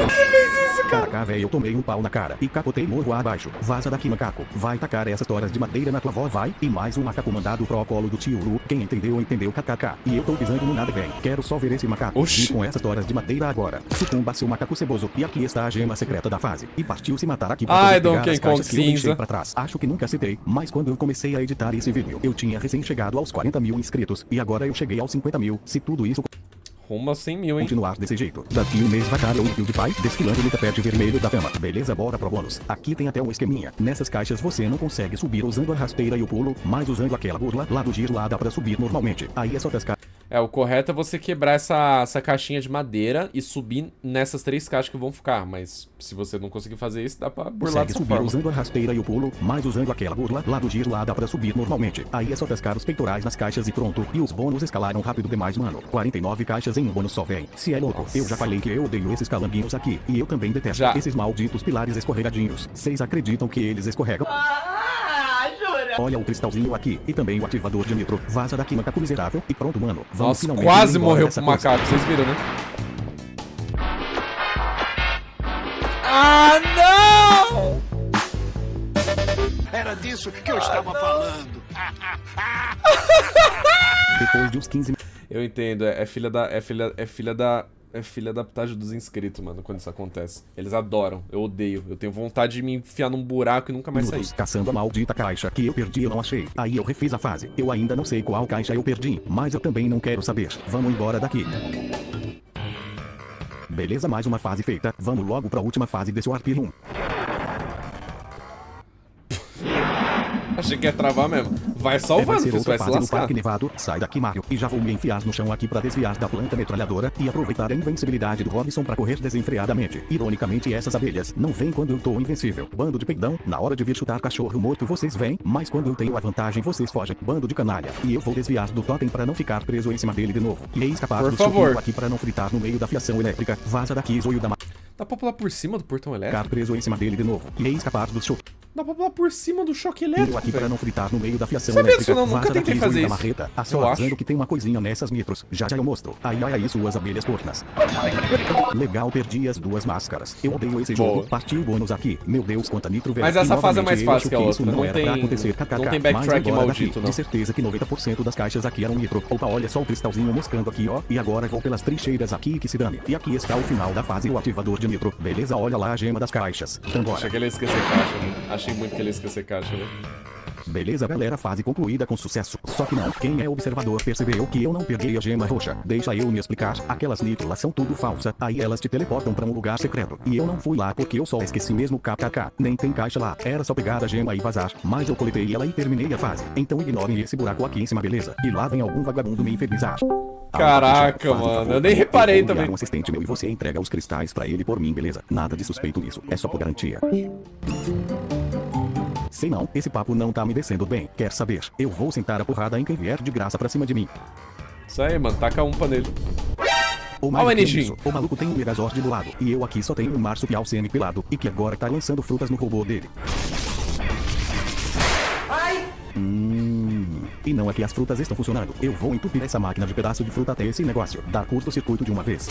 você fez isso, cara? Caraca, velho, eu tomei um pau na cara e capotei morro abaixo. Vaza daqui, macaco. Vai tacar essas toras de madeira na tua avó, vai. E mais um macaco mandado pro colo do tio Lu. Quem entendeu, entendeu, kkk. E eu tô pisando no nada, velho. Quero só ver esse macaco. Oxi. E com essas toras de madeira agora. Sucumba, seu macaco ceboso. E aqui está a gema secreta da fase. E partiu se matar aqui pra pegar as caixas que eu deixei pra trás. Acho que nunca citei, mas quando eu comecei a editar esse vídeo, eu tinha recém chegado aos 40 mil inscritos. E agora eu cheguei aos 50 mil. Se tudo isso... Uma 100 mil, hein? Continuar desse jeito. Daqui um mês vai estar o Rio de Pai desfilando no tapete vermelho da fama. Beleza, bora pro bônus. Aqui tem até um esqueminha. Nessas caixas você não consegue subir usando a rasteira e o pulo, mas usando aquela burla lá do giro lá dá pra subir normalmente. Aí é só cascar. É, o correto é você quebrar essa caixinha de madeira e subir nessas três caixas que vão ficar. Mas se você não conseguir fazer isso, dá pra burlar dessa forma. Usando a rasteira e o pulo, mas usando aquela burla lá do giro lá dá pra subir normalmente. Aí é só tascar os peitorais nas caixas e pronto. E os bônus escalaram rápido demais, mano. 49 caixas em um bônus só, vem. Se é louco, nossa. Eu já falei que eu odeio esses calanguinhos aqui. E eu também detesto esses malditos pilares escorregadinhos. Vocês acreditam que eles escorregam? Ah, jura? Olha o cristalzinho aqui. E também o ativador de nitro. Vaza daqui, macaco miserável. E pronto, mano. Vamos. Nossa, quase morreu pro macaco. Vocês viram, né? Ah, não! Era disso que eu estava falando. Depois de uns 15 minutos. Eu entendo, é filha da putagem dos inscritos, mano, quando isso acontece. Eles adoram, eu odeio. Eu tenho vontade de me enfiar num buraco e nunca mais sair. Caçando a maldita caixa que eu perdi e não achei. Aí eu refiz a fase. Eu ainda não sei qual caixa eu perdi, mas eu também não quero saber. Vamos embora daqui. Beleza, mais uma fase feita. Vamos logo pra última fase desse Warp Room. Achei que ia travar mesmo. Vai salvando, filho, vai se lascar. Parque Nevado. Sai daqui, Mario. E já vou me enfiar no chão aqui pra desviar da planta metralhadora e aproveitar a invencibilidade do Robinson pra correr desenfreadamente. Ironicamente, essas abelhas não vêm quando eu tô invencível. Bando de peidão, na hora de vir chutar cachorro morto vocês vêm, mas quando eu tenho a vantagem vocês fogem. Bando de canalha. E eu vou desviar do totem pra não ficar preso em cima dele de novo. E escapar do churro aqui pra não fritar no meio da fiação elétrica. Vaza daqui, zoio da... Dá pra pular por cima do portão elétrico? Ficar preso em cima dele de novo. E escapar do choque. Dá pra pular por cima do choque elétrico, aqui pra não fritar no meio da fiação elétrica. Sabia disso, não? Nunca tentei fazer isso. Assoalando que tem uma coisinha nessas nitros. Já eu mostro. Ai, ai, ai, suas abelhas cornas. Legal, perdi as duas máscaras. Eu odeio esse jogo. Partiu o bônus aqui. Meu Deus, quanta nitro, velho. Mas essa fase é mais fácil que a outra. Não tem backtrack maldito, não. De certeza que 90% das caixas aqui eram nitro. Opa, olha só o cristalzinho moscando aqui, ó. E agora vou pelas trincheiras aqui que se dane. E aqui está o final da fase, o ativador de nitro. Beleza, olha lá a gema das caixas. Tambora. Achei que ele ia esquecer caixa, né? Achei muito que ele ia esquecer caixa, né? Beleza, galera, fase concluída com sucesso. Só que não, quem é observador percebeu que eu não peguei a gema roxa. Deixa eu me explicar, aquelas nitros são tudo falsa. Aí elas te teleportam pra um lugar secreto. E eu não fui lá porque eu só esqueci mesmo, kkk. Nem tem caixa lá, era só pegar a gema e vazar. Mas eu coletei ela e terminei a fase. Então ignorem esse buraco aqui em cima, beleza? E lá vem algum vagabundo me infernizar. Caraca, mano, eu nem reparei também. Um assistente meu e você entrega os cristais pra ele por mim, beleza? Nada de suspeito nisso, é só por garantia. Sei não, esse papo não tá me descendo bem. Quer saber? Eu vou sentar a porrada em quem vier de graça pra cima de mim. Isso aí, mano, taca um pra nele. Olha o Eninjinho. O maluco tem um Megazord do lado. E eu aqui só tenho um marsupial semi-pelado. E que agora tá lançando frutas no robô dele. Ai! E não é que as frutas estão funcionando. Eu vou entupir essa máquina de pedaço de fruta até esse negócio dar curto-circuito de uma vez.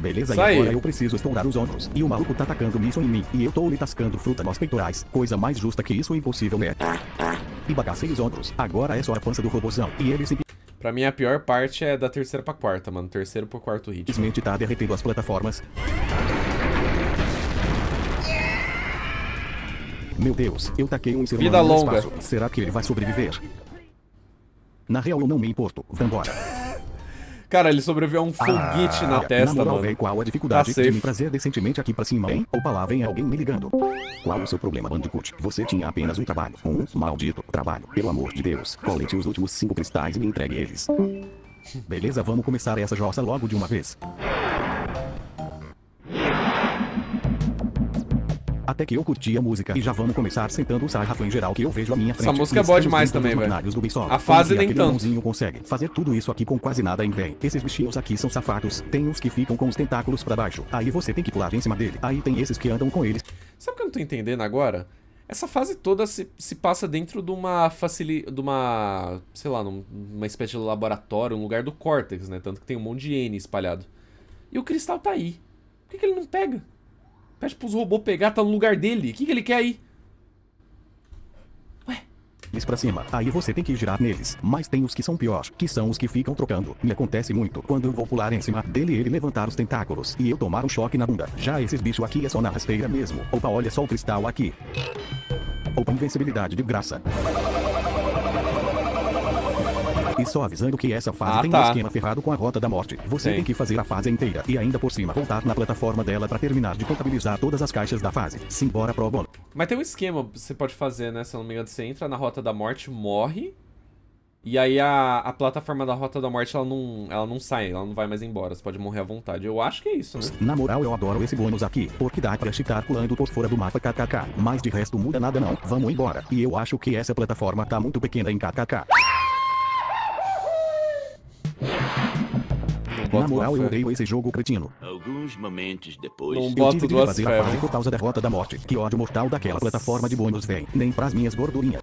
Beleza, e agora eu preciso estourar os ombros. E o maluco tá atacando isso em mim. E eu tô lhe tascando fruta nos peitorais. Coisa mais justa que isso impossível é. E bagacei os ombros. Agora é só a pança do robôzão. E ele se... Pra mim a pior parte é da terceira pra quarta, mano. Terceiro pro quarto ritmo. Simplesmente tá derretendo as plataformas. Meu Deus, eu taquei um ser humano no espaço. Será que ele vai sobreviver? Na real, eu não me importo. Vambora. Cara, ele sobreviveu a um foguete na testa, na moral, mano. Qual a dificuldade de me trazer decentemente aqui pra cima, hein? Opa, lá vem alguém me ligando. Qual o seu problema, Bandicoot? Você tinha apenas um trabalho. Um maldito trabalho. Pelo amor de Deus, colete os últimos 5 cristais e me entregue eles. Beleza, vamos começar essa jossa logo de uma vez. Até que eu curti a música. E já vamos começar sentando o sarrafo em geral que eu vejo à minha frente. Essa música é boa demais também, velho. A fase nem tanto. Consegue fazer tudo isso aqui com quase nada, hein, véi. Esses bichinhos aqui são safados. Tem uns que ficam com os tentáculos pra baixo. Aí você tem que pular em cima dele. Aí tem esses que andam com eles. Sabe o que eu não tô entendendo agora? Essa fase toda se passa dentro de uma sei lá, uma espécie de laboratório, um lugar do Cortex, né? Tanto que tem um monte de N espalhado. E o cristal tá aí. Por que que ele não pega? Pede pros robôs pegar, tá no lugar dele. O que que ele quer aí? Ué? Eles pra cima, aí você tem que girar neles. Mas tem os que são piores, que são os que ficam trocando. Me acontece muito, quando eu vou pular em cima dele, ele levantar os tentáculos e eu tomar um choque na bunda. Já esses bichos aqui é só na rasteira mesmo. Opa, olha só o cristal aqui. Opa, invencibilidade de graça. E só avisando que essa fase tem um esquema ferrado com a rota da morte. Você tem que fazer a fase inteira e ainda por cima voltar na plataforma dela pra terminar de contabilizar todas as caixas da fase. Simbora pro bônus. Mas tem um esquema que você pode fazer, né? Se eu não me engano, você entra na rota da morte, morre. E aí a plataforma da Rota da Morte, ela não sai, ela não vai mais embora. Você pode morrer à vontade. Eu acho que é isso, né? Na moral, eu adoro esse bônus aqui, porque dá pra chitar pulando por fora do mapa kkk. Mas de resto muda nada não. Vamos embora. E eu acho que essa plataforma tá muito pequena em kkk. Na moral, eu odeio esse jogo cretino. Alguns momentos depois, eu tive de fazer a fase por causa da Rota da Morte. Que ódio mortal daquela plataforma de bônus, véi. Nem pras minhas gordurinhas.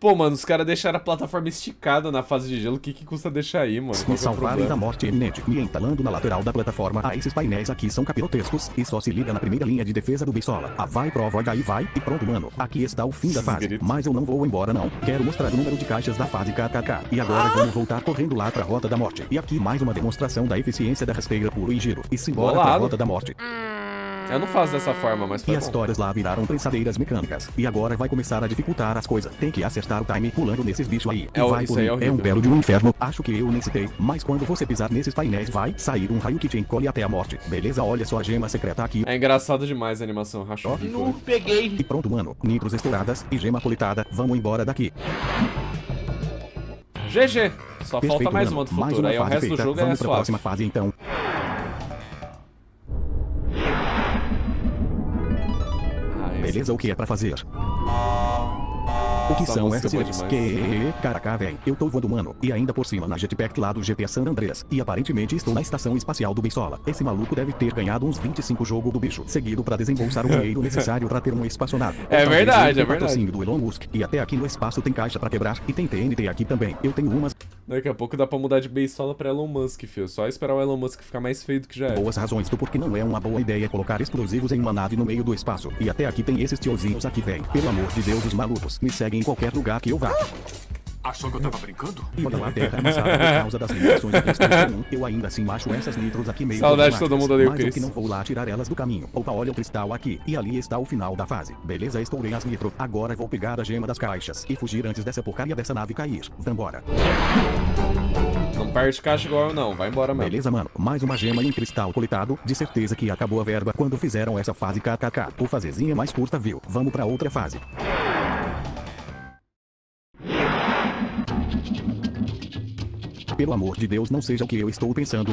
Pô, mano, os caras deixaram a plataforma esticada na fase de gelo. O que custa deixar aí, mano? Me salvarem da morte iminente, me entalando na lateral da plataforma. Ah, esses painéis aqui são capirotescos. E só se liga na primeira linha de defesa do Beiçola. Ah, vai, prova, aí vai. E pronto, mano. Aqui está o fim da fase. Mas eu não vou embora, não. Quero mostrar o número de caixas da fase kkk. E agora vamos voltar correndo lá pra Rota da Morte. E aqui mais uma demonstração da eficiência da rasteira puro e giro. E simbora pra Rota da Morte. Eu não faço dessa forma, mas foi bom. E as toras lá viraram prensadeiras mecânicas. E agora vai começar a dificultar as coisas. Tem que acertar o time pulando nesses bichos aí. É um belo de um inferno. Acho que eu nem citei. Mas quando você pisar nesses painéis, vai sair um raio que te encolhe até a morte. Beleza, olha só a gema secreta aqui. É engraçado demais a animação, rachou. Não peguei. E pronto, mano. Nitros estouradas e gema coletada. Vamos embora daqui. GG. Só perfeito, falta mais uma do futuro. Aí o resto feita. Do jogo vamos é pra próxima fase, então. Beleza, o que é pra fazer? O que são essas coisas? Que... Caraca, velho, eu tô voando, mano. E ainda por cima na jetpack lá do GTA San Andreas. E aparentemente estou na estação espacial do Beiçola. Esse maluco deve ter ganhado uns 25 jogos do bicho, seguido pra desembolsar o dinheiro necessário pra ter uma espaçonave. É verdade, é verdade. Do Elon Musk. E até aqui no espaço tem caixa pra quebrar. E tem TNT aqui também. Eu tenho umas... Daqui a pouco dá pra mudar de Beiçola pra Elon Musk, fio. Só esperar o Elon Musk ficar mais feio do que já é. Boas razões do porquê não é uma boa ideia colocar explosivos em uma nave no meio do espaço. E até aqui tem esses tiozinhos aqui, velho. Pelo amor de Deus, os malucos. Me segue em qualquer lugar que eu vá. Achou que eu tava brincando? Quando a terra amassada por causa das limitações da Playstation 1, eu ainda assim acho essas nitros aqui meio... Saudade de todo mundo ali, o Chris. Mas eu que não vou lá tirar elas do caminho. Opa, olha o cristal aqui. E ali está o final da fase. Beleza, estourei as nitro. Agora vou pegar a gema das caixas e fugir antes dessa porcaria dessa nave cair. Vambora. Não perde caixa igual eu não, vai embora mesmo. Beleza, mano, mais uma gema em cristal coletado. De certeza que acabou a verba quando fizeram essa fase kkk. Por fazezinha mais curta, viu? Vamos pra outra fase. Pelo amor de Deus, não seja o que eu estou pensando.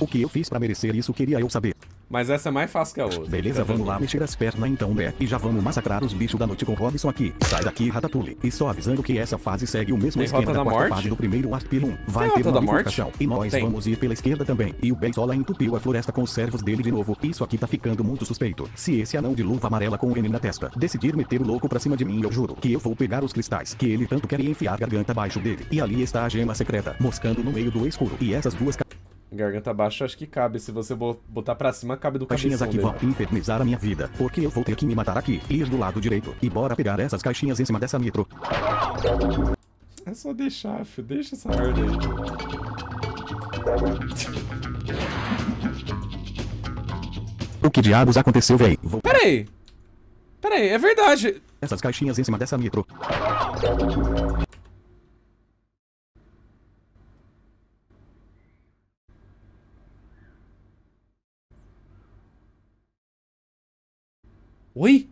O que eu fiz pra merecer isso, queria eu saber. Mas essa é mais fácil que a outra. Beleza, vamos lá mexer as pernas então, né? E já vamos massacrar os bichos da noite com o Robson aqui. Sai daqui, Ratatouille. E só avisando que essa fase segue o mesmo esquema da quarta fase do primeiro Art Pill 1. Vai ter uma bifurcação. E nós vamos ir pela esquerda também. E o Beiçola entupiu a floresta com os servos dele de novo. Isso aqui tá ficando muito suspeito. Se esse anão de luva amarela com o N na testa decidir meter o louco pra cima de mim, eu juro que eu vou pegar os cristais que ele tanto quer e enfiar a garganta abaixo dele. E ali está a gema secreta, moscando no meio do escuro. E essas duas... Garganta abaixo acho que cabe, se você botar pra cima cabe do caixinhas aqui dele. Vão infernizar a minha vida, porque eu vou ter que me matar aqui, ir do lado direito, e bora pegar essas caixinhas em cima dessa nitro. É só deixar, filho, deixa essa merda aí. O que diabos aconteceu, véi? Pera aí, é verdade. Essas caixinhas em cima dessa nitro. Oi?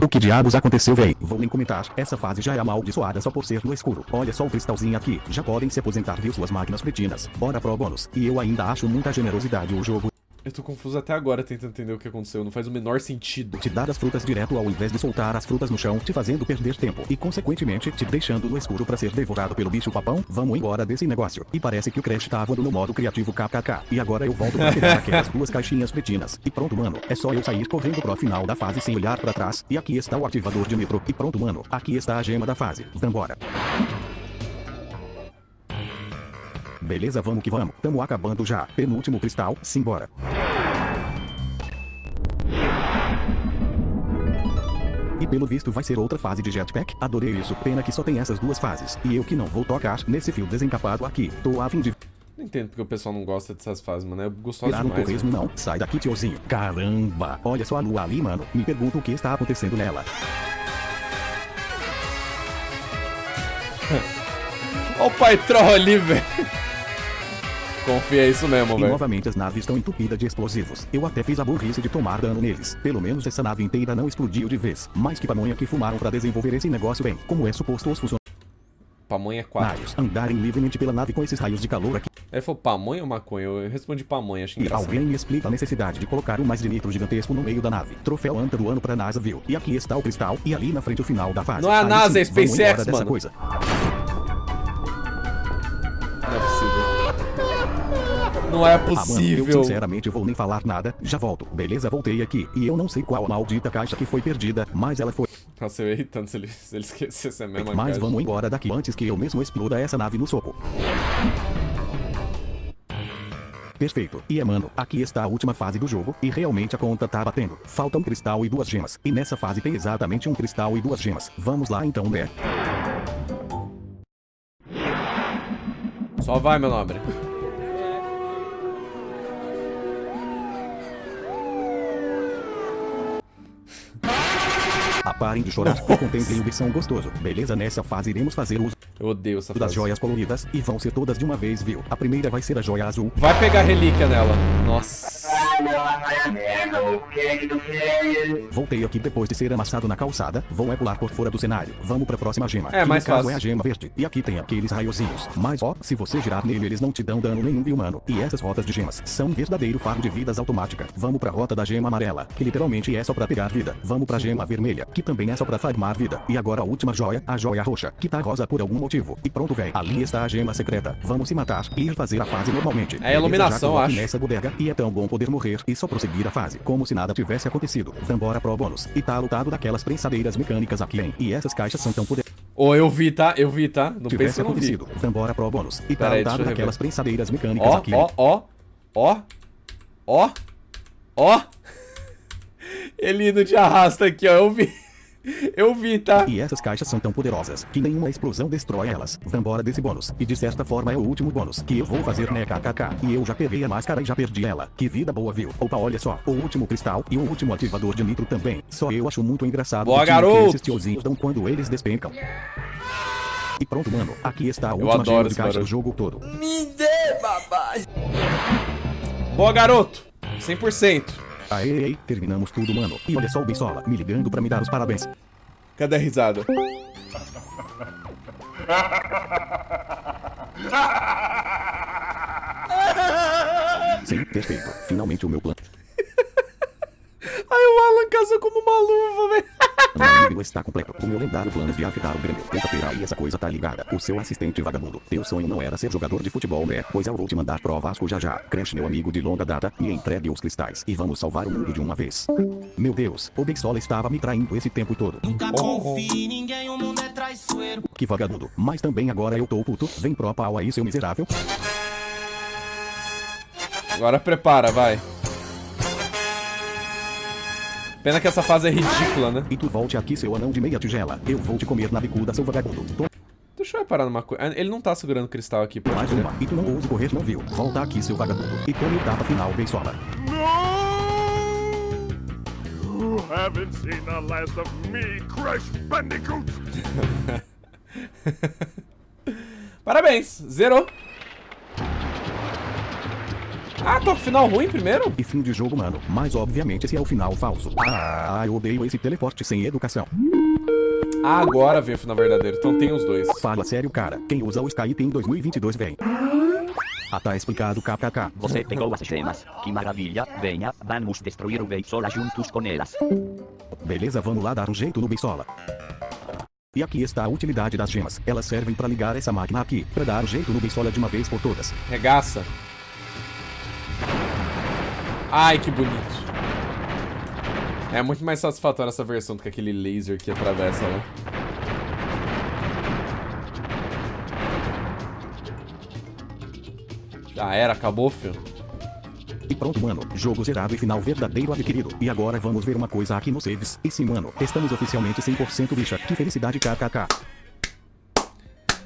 O que diabos aconteceu, véi? Vou nem comentar. Essa fase já é amaldiçoada só por ser no escuro. Olha só o cristalzinho aqui. Já podem se aposentar, viu, suas máquinas cretinas. Bora pro bônus. E eu ainda acho muita generosidade o jogo. Eu tô confuso até agora tentando entender o que aconteceu, não faz o menor sentido. Te dar as frutas direto ao invés de soltar as frutas no chão, te fazendo perder tempo e consequentemente te deixando no escuro pra ser devorado pelo bicho papão. Vamos embora desse negócio. E parece que o Crash tá voando no modo criativo kkk. E agora eu volto pra pegar aquelas duas caixinhas pretinas. E pronto, mano, é só eu sair correndo pro final da fase sem olhar pra trás. E aqui está o ativador de nitro. E pronto, mano, aqui está a gema da fase. Vambora. Beleza, vamos que vamos. Tamo acabando já. Penúltimo cristal, simbora. E pelo visto vai ser outra fase de jetpack. Adorei isso. Pena que só tem essas duas fases. E eu que não vou tocar nesse fio desencapado aqui. Tô a fim de... Não entendo porque o pessoal não gosta dessas fases, mano. É gostoso demais. Não mesmo, não. Sai daqui, tiozinho. Caramba. Olha só a lua ali, mano. Me pergunto o que está acontecendo nela. Olha o pai troll ali, velho. Confia, é isso mesmo, velho. E novamente as naves estão entupidas de explosivos. Eu até fiz a burrice de tomar dano neles. Pelo menos essa nave inteira não explodiu de vez. Mas que pamonha que fumaram pra desenvolver esse negócio bem. Como é suposto os funcionários... Pamonha 4. Andarem livremente pela nave com esses raios de calor aqui. Ele falou pamonha ou maconha? Eu respondi pamonha, achei engraçado. E alguém me explica a necessidade de colocar um mais de nitro gigantesco no meio da nave. Troféu anta do ano pra NASA, viu? E aqui está o cristal. E ali na frente o final da fase. Não é a NASA, é SpaceX, mano. Coisa. Não é possível. Ah, mano, eu sinceramente vou nem falar nada. Já volto. Beleza, voltei aqui. E eu não sei qual a maldita caixa que foi perdida, mas ela foi... Nossa, eu errei tanto se ele esquecesse a mesma caixa. Mas vamos embora daqui antes que eu mesmo exploda essa nave no soco. Perfeito. E é, mano, aqui está a última fase do jogo. E realmente a conta tá batendo. Falta um cristal e duas gemas. E nessa fase tem exatamente um cristal e duas gemas. Vamos lá então, né? Só vai, meu nobre. Parem de chorar, eu contemplei o bichão gostoso. Beleza, nessa fase iremos fazer uso das joias coloridas e vão ser todas de uma vez, viu? A primeira vai ser a joia azul. Vai pegar a relíquia nela. Nossa. Voltei aqui depois de ser amassado na calçada. Vou é pular por fora do cenário. Vamos pra próxima gema. É mais fácil. É a gema verde. E aqui tem aqueles raiozinhos. Mas ó, se você girar nele eles não te dão dano nenhum, viu, mano? E essas rotas de gemas são um verdadeiro faro de vidas automática. Vamos pra rota da gema amarela, que literalmente é só pra pegar vida. Vamos pra gema vermelha, que também é só pra farmar vida. E agora a última joia, a joia roxa, que tá rosa por algum motivo. E pronto, véi. Ali está a gema secreta. Vamos se matar e ir fazer a fase normalmente. É a iluminação, acho. Nessa bodega. E é tão bom poder morrer e só prosseguir a fase, como se nada tivesse acontecido. Vambora pro bônus. E tá lotado daquelas prensadeiras mecânicas aqui, hein? E essas caixas são tão poderosas. Oh, eu vi, tá? Eu vi, tá? Não pensa que eu não vi. Vambora pro bônus. E tá lotado daquelas prensadeiras mecânicas aqui, hein? Ó, ó, ó, ó. Ele indo de arrasta aqui, ó. Eu vi. Eu vi, tá? E essas caixas são tão poderosas que nenhuma explosão destrói elas. Vambora desse bônus. E de certa forma é o último bônus que eu vou fazer, né? KKK. E eu já peguei a máscara e já perdi ela. Que vida boa, viu? Opa, olha só. O último cristal e o último ativador de nitro também. Só eu acho muito engraçado. Boa, garoto! Esses tiozinhos dão quando eles despencam. E pronto, mano. Aqui está a última gema de caixa do jogo todo. Me dê, babás! Boa, garoto! 100%. Aê, terminamos tudo, mano. E olha só o Beiçola me ligando pra me dar os parabéns. Cadê a risada? Sim, perfeito. Finalmente o meu plano. Ai, o Alan casou como uma luva, velho. Está completo. O meu lendário plano de afetar o Grêmio. Tenta pera e essa coisa tá ligada. O seu assistente vagabundo. Teu sonho não era ser jogador de futebol, né? Pois eu vou te mandar pro Vasco já já. Crash, meu amigo de longa data, me entregue os cristais. E vamos salvar o mundo de uma vez. Meu Deus, o Beiçola estava me traindo esse tempo todo. Nunca confie em ninguém, o mundo é traiçoeiro. Que vagabundo. Mas também agora eu tô puto. Vem pro pau aí, seu miserável. Agora prepara, vai. Pena que essa fase é ridícula, né? E tu volte aqui, seu anão de meia tigela. Eu vou te comer na bicuda, seu vagabundo. Deixa eu parar numa coisa. Ele não tá segurando cristal aqui. Mais uma. E tu não ousa correr, não viu? Volta aqui, seu vagabundo. E tome o tapa final, Beiçola. No! You haven't seen the last of me, Crash Bandicoot! Parabéns! Zerou! Ah, toque final ruim primeiro? E fim de jogo, mano. Mas obviamente esse é o final falso. Ah, eu odeio esse teleporte sem educação. Ah, agora vem o final verdadeiro. Então tem os dois. Fala sério, cara. Quem usa o Skype em 2022 vem. Ah, tá explicado, kkk. Você pegou as gemas. Que maravilha. Venha, vamos destruir o Beiçola juntos com elas. Beleza, vamos lá dar um jeito no Beiçola. E aqui está a utilidade das gemas. Elas servem pra ligar essa máquina aqui, pra dar um jeito no Beiçola de uma vez por todas. Regaça. Ai, que bonito. É muito mais satisfatória essa versão do que aquele laser que atravessa, né? Já era, acabou, filho. E pronto, mano. Jogo zerado e final verdadeiro adquirido. E agora vamos ver uma coisa aqui no saves. E sim, mano, estamos oficialmente 100% bicha. Que felicidade, kkk.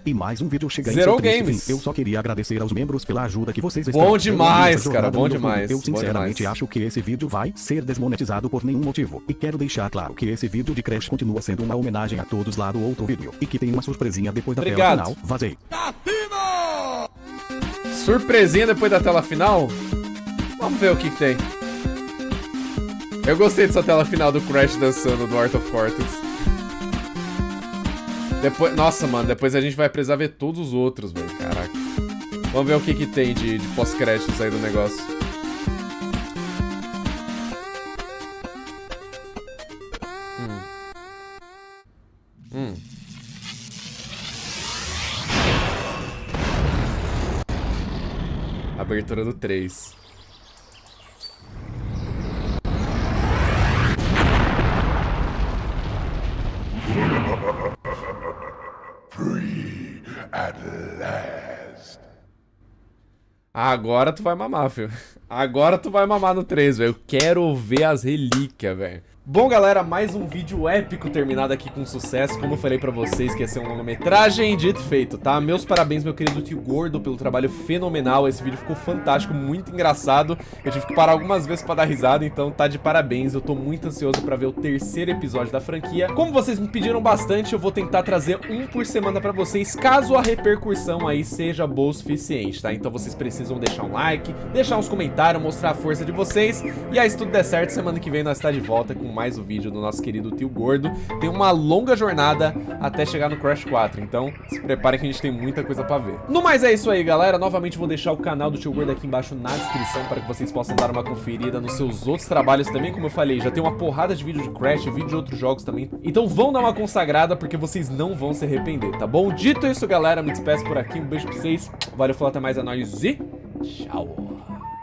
E mais um vídeo chega em seu triste fim. Eu só queria agradecer aos membros pela ajuda que vocês estão... Bom demais, cara, bom demais. Eu sinceramente acho que esse vídeo vai ser desmonetizado por nenhum motivo. E quero deixar claro que esse vídeo de Crash continua sendo uma homenagem a todos lá do outro vídeo. E que tem uma surpresinha depois da tela final. Vazei. Surpresinha depois da tela final? Vamos ver o que tem. Eu gostei dessa tela final do Crash dançando do Art of Fortress. Depois, nossa, mano, depois a gente vai precisar ver todos os outros, velho. Caraca. Vamos ver o que tem de pós-créditos aí do negócio. Abertura do 3. Agora tu vai mamar, filho. Agora tu vai mamar no 3, velho. Eu quero ver as relíquias, velho. Bom, galera, mais um vídeo épico terminado aqui com sucesso. Como eu falei pra vocês que ia ser uma longa-metragem, dito feito, tá? Meus parabéns, meu querido Tio Gordo, pelo trabalho fenomenal. Esse vídeo ficou fantástico, muito engraçado. Eu tive que parar algumas vezes pra dar risada, então tá de parabéns. Eu tô muito ansioso pra ver o terceiro episódio da franquia. Como vocês me pediram bastante, eu vou tentar trazer um por semana pra vocês, caso a repercussão aí seja boa o suficiente, tá? Então vocês precisam deixar um like, deixar uns comentários, mostrar a força de vocês. E aí, se tudo der certo, semana que vem nós tá de volta com mais um vídeo do nosso querido Tio Gordo. Tem uma longa jornada até chegar no Crash 4, então se preparem que a gente tem muita coisa pra ver. No mais é isso aí, galera. Novamente vou deixar o canal do Tio Gordo aqui embaixo na descrição para que vocês possam dar uma conferida nos seus outros trabalhos também. Como eu falei, já tem uma porrada de vídeo de Crash, vídeo de outros jogos também. Então vão dar uma consagrada porque vocês não vão se arrepender, tá bom? Dito isso, galera, me despeço por aqui. Um beijo pra vocês. Valeu, falou, até mais, é nóis e tchau!